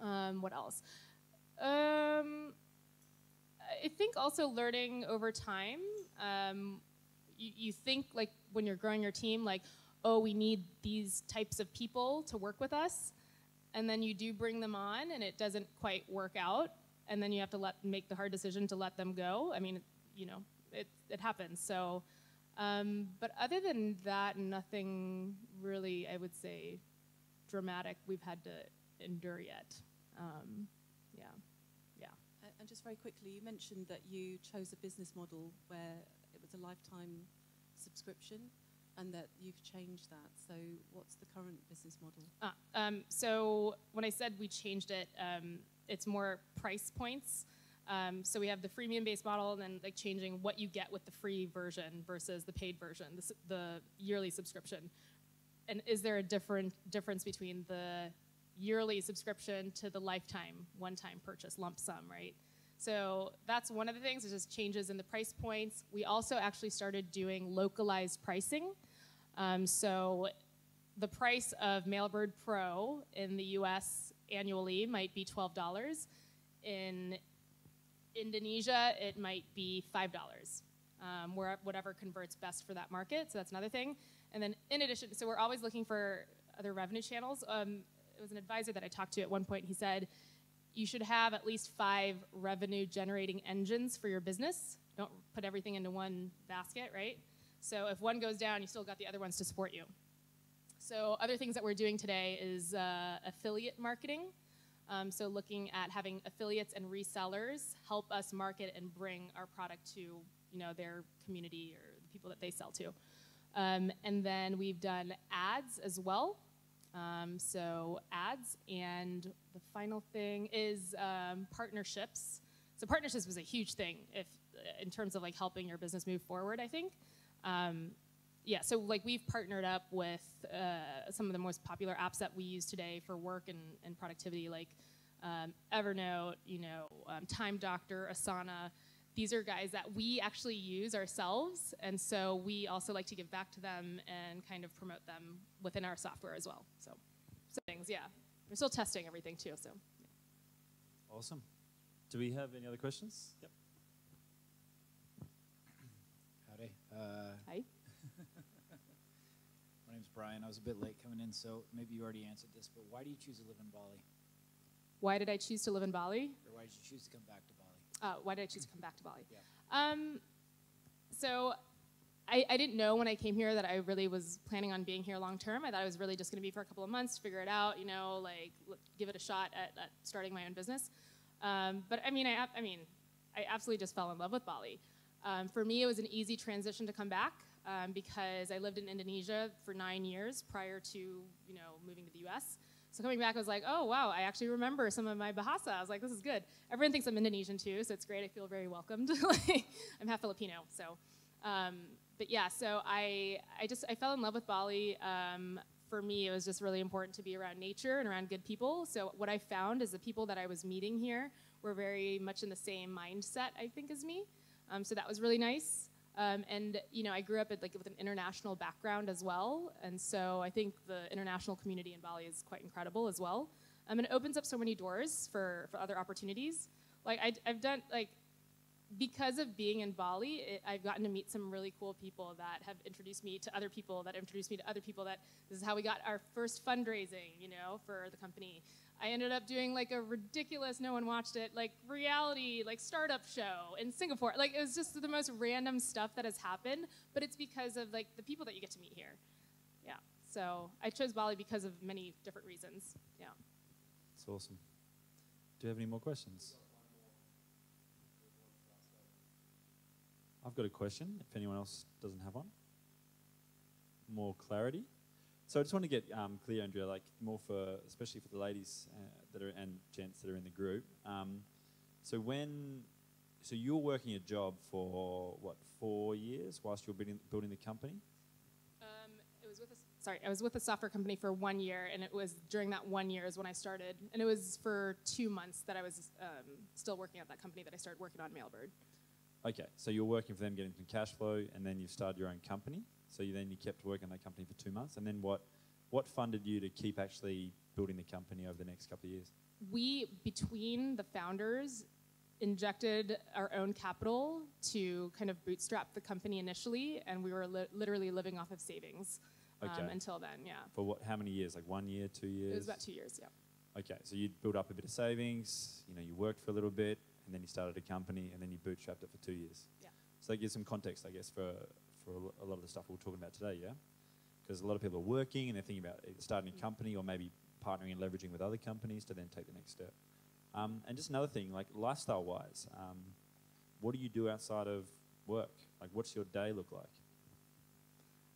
Um, what else? Um, I think also learning over time. Um, you, you think, like, when you're growing your team, like, oh, we need these types of people to work with us. And then you do bring them on, and it doesn't quite work out. And then you have to let, make the hard decision to let them go. I mean, you know, it, it happens, so. Um, but other than that, nothing really, I would say, dramatic we've had to endure yet. Um, yeah, yeah. And just very quickly, you mentioned that you chose a business model where it was a lifetime subscription and that you've changed that. So what's the current business model? Ah, um, so when I said we changed it, um, it's more price points. Um, so we have the freemium-based model, and then like changing what you get with the free version versus the paid version, the, the yearly subscription. And is there a different difference between the yearly subscription to the lifetime one-time purchase lump sum, right? So that's one of the things. There's just changes in the price points. We also actually started doing localized pricing. Um, so the price of Mailbird Pro in the U S annually might be twelve dollars. In Indonesia, it might be five dollars, um, where whatever converts best for that market. So that's another thing. And then in addition, so we're always looking for other revenue channels. Um, it was an advisor that I talked to at one point. He said, you should have at least five revenue generating engines for your business. Don't put everything into one basket, right? So if one goes down, you still got the other ones to support you. So other things that we're doing today is uh, affiliate marketing. Um, so looking at having affiliates and resellers help us market and bring our product to, you know, their community or the people that they sell to. Um, and then we've done ads as well. Um, so ads, and the final thing is um, partnerships. So partnerships was a huge thing if in terms of like helping your business move forward, I think. Um, Yeah, so like we've partnered up with uh, some of the most popular apps that we use today for work and, and productivity, like um, Evernote, you know, um, Time Doctor, Asana. These are guys that we actually use ourselves, and so we also like to give back to them and kind of promote them within our software as well. So, some things, yeah. We're still testing everything too, so. Yeah. Awesome. Do we have any other questions? Yep. Howdy. Uh, Hi. My name's Brian. I was a bit late coming in, so maybe you already answered this, but why do you choose to live in Bali? Why did I choose to live in Bali? Or why did you choose to come back to Bali? Uh, why did I choose to come back to Bali? Yeah. Um, so I, I didn't know when I came here that I really was planning on being here long term. I thought I was really just going to be for a couple of months, figure it out, you know, like give it a shot at, at starting my own business. Um, but I mean, I, I mean, I absolutely just fell in love with Bali. Um, for me, it was an easy transition to come back. Um, because I lived in Indonesia for nine years prior to, you know, moving to the U S. So coming back, I was like, oh, wow, I actually remember some of my Bahasa. I was like, this is good. Everyone thinks I'm Indonesian, too, so it's great. I feel very welcomed. I'm half Filipino, so. Um, but, yeah, so I, I just I fell in love with Bali. Um, for me, it was just really important to be around nature and around good people. So what I found is the people that I was meeting here were very much in the same mindset, I think, as me. Um, so that was really nice. Um, and, you know, I grew up at, like, with an international background as well, and so I think the international community in Bali is quite incredible as well. Um, and it opens up so many doors for, for other opportunities. Like, I, I've done, like, because of being in Bali, it, I've gotten to meet some really cool people that have introduced me to other people that introduced me to other people that this is how we got our first fundraising, you know, for the company. I ended up doing like a ridiculous, no one watched it, like reality, like startup show in Singapore. Like it was just the most random stuff that has happened, but it's because of like the people that you get to meet here. Yeah, so I chose Bali because of many different reasons, yeah. That's awesome. Do you have any more questions? I've got a question, if anyone else doesn't have one. More clarity. So I just want to get um, clear, Andrea, like more for, especially for the ladies uh, that are, and gents that are in the group. Um, so when, so you were working a job for what, four years whilst you were building, building the company? Um, it was with a, sorry, I was with a software company for one year and it was during that one year is when I started. And it was for two months that I was um, still working at that company that I started working on Mailbird. Okay, so you're working for them, getting some cash flow, and then you started your own company. So you then you kept working on that company for two months. And then what, what funded you to keep actually building the company over the next couple of years? We, between the founders, injected our own capital to kind of bootstrap the company initially. And we were li literally living off of savings um, okay. until then, yeah. For what, how many years? Like one year, two years? It was about two years, yeah. Okay, so you built up a bit of savings. You know, you worked for a little bit. And then you started a company. And then you bootstrapped it for two years. Yeah. So that gives some context, I guess, for... for a lot of the stuff we're talking about today, yeah? Because a lot of people are working and they're thinking about starting a company or maybe partnering and leveraging with other companies to then take the next step. Um, and just another thing, like lifestyle-wise, um, what do you do outside of work? Like what's your day look like?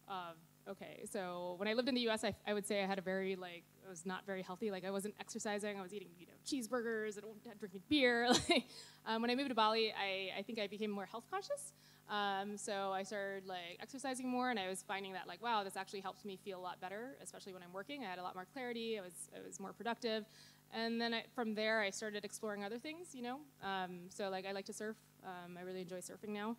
Um, okay, so when I lived in the U S, I, I would say I had a very, like, I was not very healthy. Like I wasn't exercising, I was eating, you know, cheeseburgers and drinking beer. Like, um, when I moved to Bali, I, I think I became more health conscious. Um, so I started like exercising more and I was finding that like, wow, this actually helps me feel a lot better, especially when I'm working. I had a lot more clarity. I was, I was more productive. And then I, from there, I started exploring other things, you know? Um, so like I like to surf. Um, I really enjoy surfing now.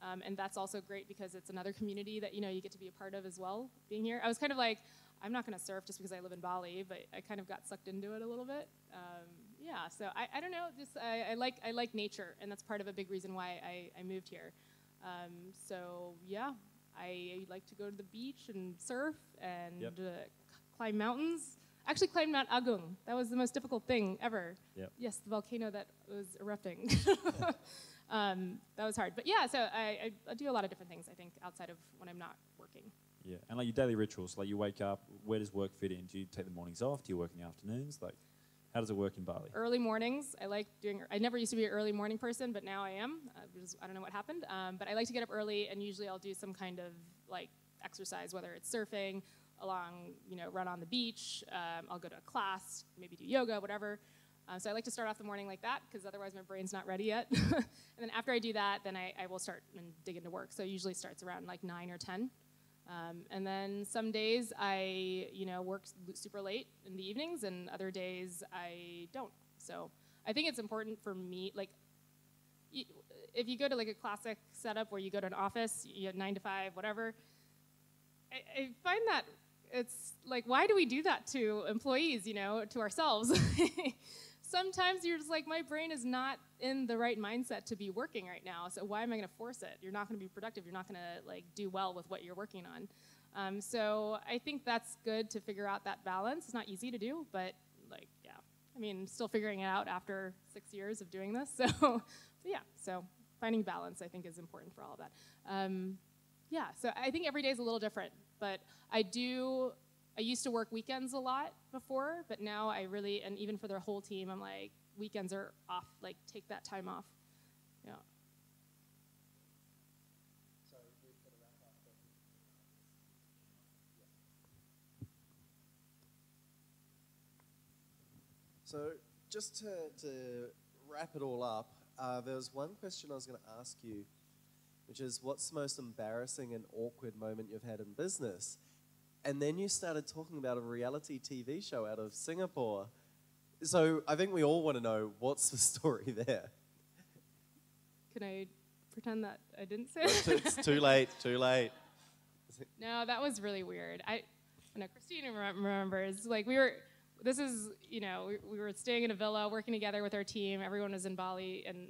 Um, and that's also great because it's another community that, you know, you get to be a part of as well being here. I was kind of like, I'm not going to surf just because I live in Bali, but I kind of got sucked into it a little bit. Um, yeah, so I, I don't know. Just, I, I, like, I like nature and that's part of a big reason why I, I moved here. Um, so yeah, I like to go to the beach and surf and yep. uh, climb mountains. Actually, climbed Mount Agung. That was the most difficult thing ever. Yep. Yes, the volcano that was erupting. um, that was hard. But yeah, so I, I, I do a lot of different things. I think outside of when I'm not working. Yeah, and like your daily rituals, like you wake up. Where does work fit in? Do you take the mornings off? Do you work in the afternoons? Like, how does it work in Bali? Early mornings. I like doing, I never used to be an early morning person, but now I am. Uh, just, I don't know what happened. Um, but I like to get up early and usually I'll do some kind of like exercise, whether it's surfing, along, you know, run on the beach. Um, I'll go to a class, maybe do yoga, whatever. Uh, so I like to start off the morning like that because otherwise my brain's not ready yet. And then after I do that, then I, I will start and dig into work. So it usually starts around like nine or ten. Um, and then some days I, you know, work super late in the evenings and other days I don't. So I think it's important for me, like, you, if you go to like a classic setup where you go to an office, you have nine to five, whatever, I, I find that it's like, why do we do that to employees, you know, to ourselves? Sometimes you're just like, my brain is not in the right mindset to be working right now, so why am I going to force it? You're not going to be productive. You're not going to like do well with what you're working on. Um, so I think that's good to figure out that balance. It's not easy to do, but like, yeah. I mean, still figuring it out after six years of doing this. So, but yeah, so finding balance I think is important for all of that. Um, yeah, so I think every day is a little different, but I do... I used to work weekends a lot before, but now I really, and even for their whole team, I'm like, weekends are off, like, take that time off. Yeah. So just to, to wrap it all up, uh, there was one question I was going to ask you, which is what's the most embarrassing and awkward moment you've had in business? And then you started talking about a reality T V show out of Singapore. So I think we all want to know, what's the story there? Can I pretend that I didn't say it? It's too late, too late. No, that was really weird. I, no, Christine remembers, like we were, this is, you know, we, we were staying in a villa, working together with our team. Everyone was in Bali and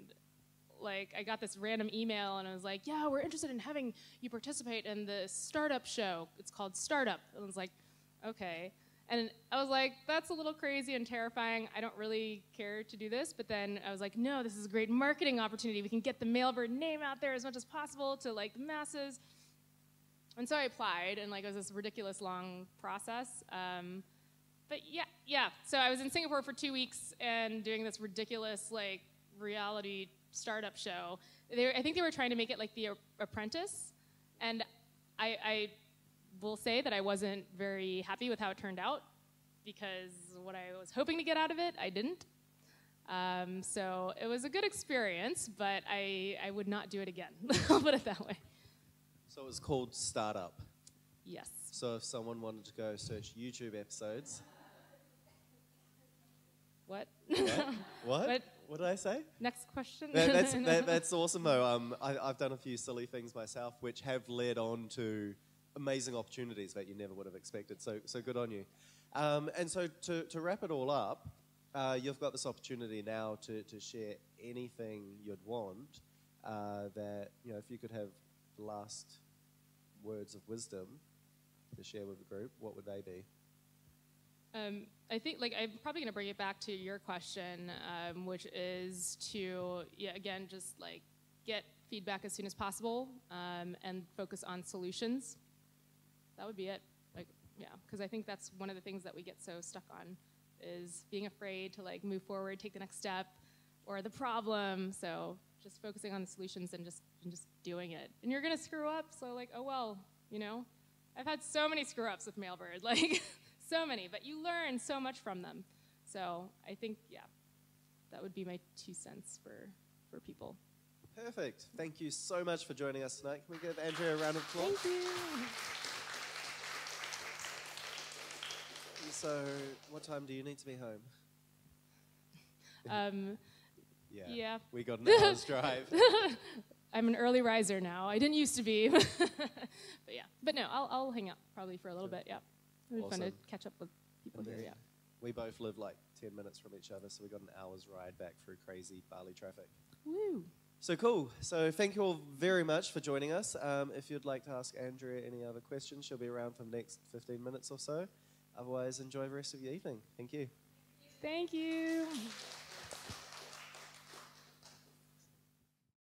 like, I got this random email, and I was like, yeah, we're interested in having you participate in this startup show. It's called Startup. And I was like, okay. And I was like, that's a little crazy and terrifying. I don't really care to do this. But then I was like, no, this is a great marketing opportunity. We can get the Mailbird name out there as much as possible to, like, the masses. And so I applied, and, like, it was this ridiculous long process. Um, but, yeah, yeah. So I was in Singapore for two weeks and doing this ridiculous, like, reality startup show. They were, I think they were trying to make it like The Apprentice. And I... I will say that I wasn't very happy with how it turned out, because what I was hoping to get out of it, I didn't. Um, so it was a good experience, but I, I would not do it again. I'll put it that way. So it's called Startup. Yes. So if someone wanted to go search YouTube episodes. What? What? What? What? What did I say? Next question. That, that's, that, that's awesome, though. Um, I, I've done a few silly things myself, which have led on to amazing opportunities that you never would have expected, so so good on you. Um, and so to, to wrap it all up, uh, you've got this opportunity now to, to share anything you'd want, uh, that, you know, if you could have the last words of wisdom to share with the group, what would they be? Um, I think, like, I'm probably going to bring it back to your question, um, which is to, yeah, again, just, like, get feedback as soon as possible, um, and focus on solutions. That would be it, like, yeah, because I think that's one of the things that we get so stuck on, is being afraid to, like, move forward, take the next step, or the problem. So just focusing on the solutions and just and just doing it. And you're gonna screw up, so, like, oh well, you know. I've had so many screw ups with Mailbird, like, so many, but you learn so much from them. So I think, yeah, that would be my two cents for for people. Perfect. Thank you so much for joining us tonight. Can we give Andrea a round of applause? Thank you. So, what time do you need to be home? Um, yeah, yeah, we got an hour's drive. I'm an early riser now. I didn't used to be, but yeah. But no, I'll, I'll hang out probably for a little sure. bit. Yeah, it'll be awesome. Fun to catch up with people and here. Yeah, we both live like ten minutes from each other, so we got an hour's ride back through crazy Bali traffic. Woo! So cool. So thank you all very much for joining us. Um, if you'd like to ask Andrea any other questions, she'll be around for the next fifteen minutes or so. Otherwise, enjoy the rest of your evening. Thank you. Thank you.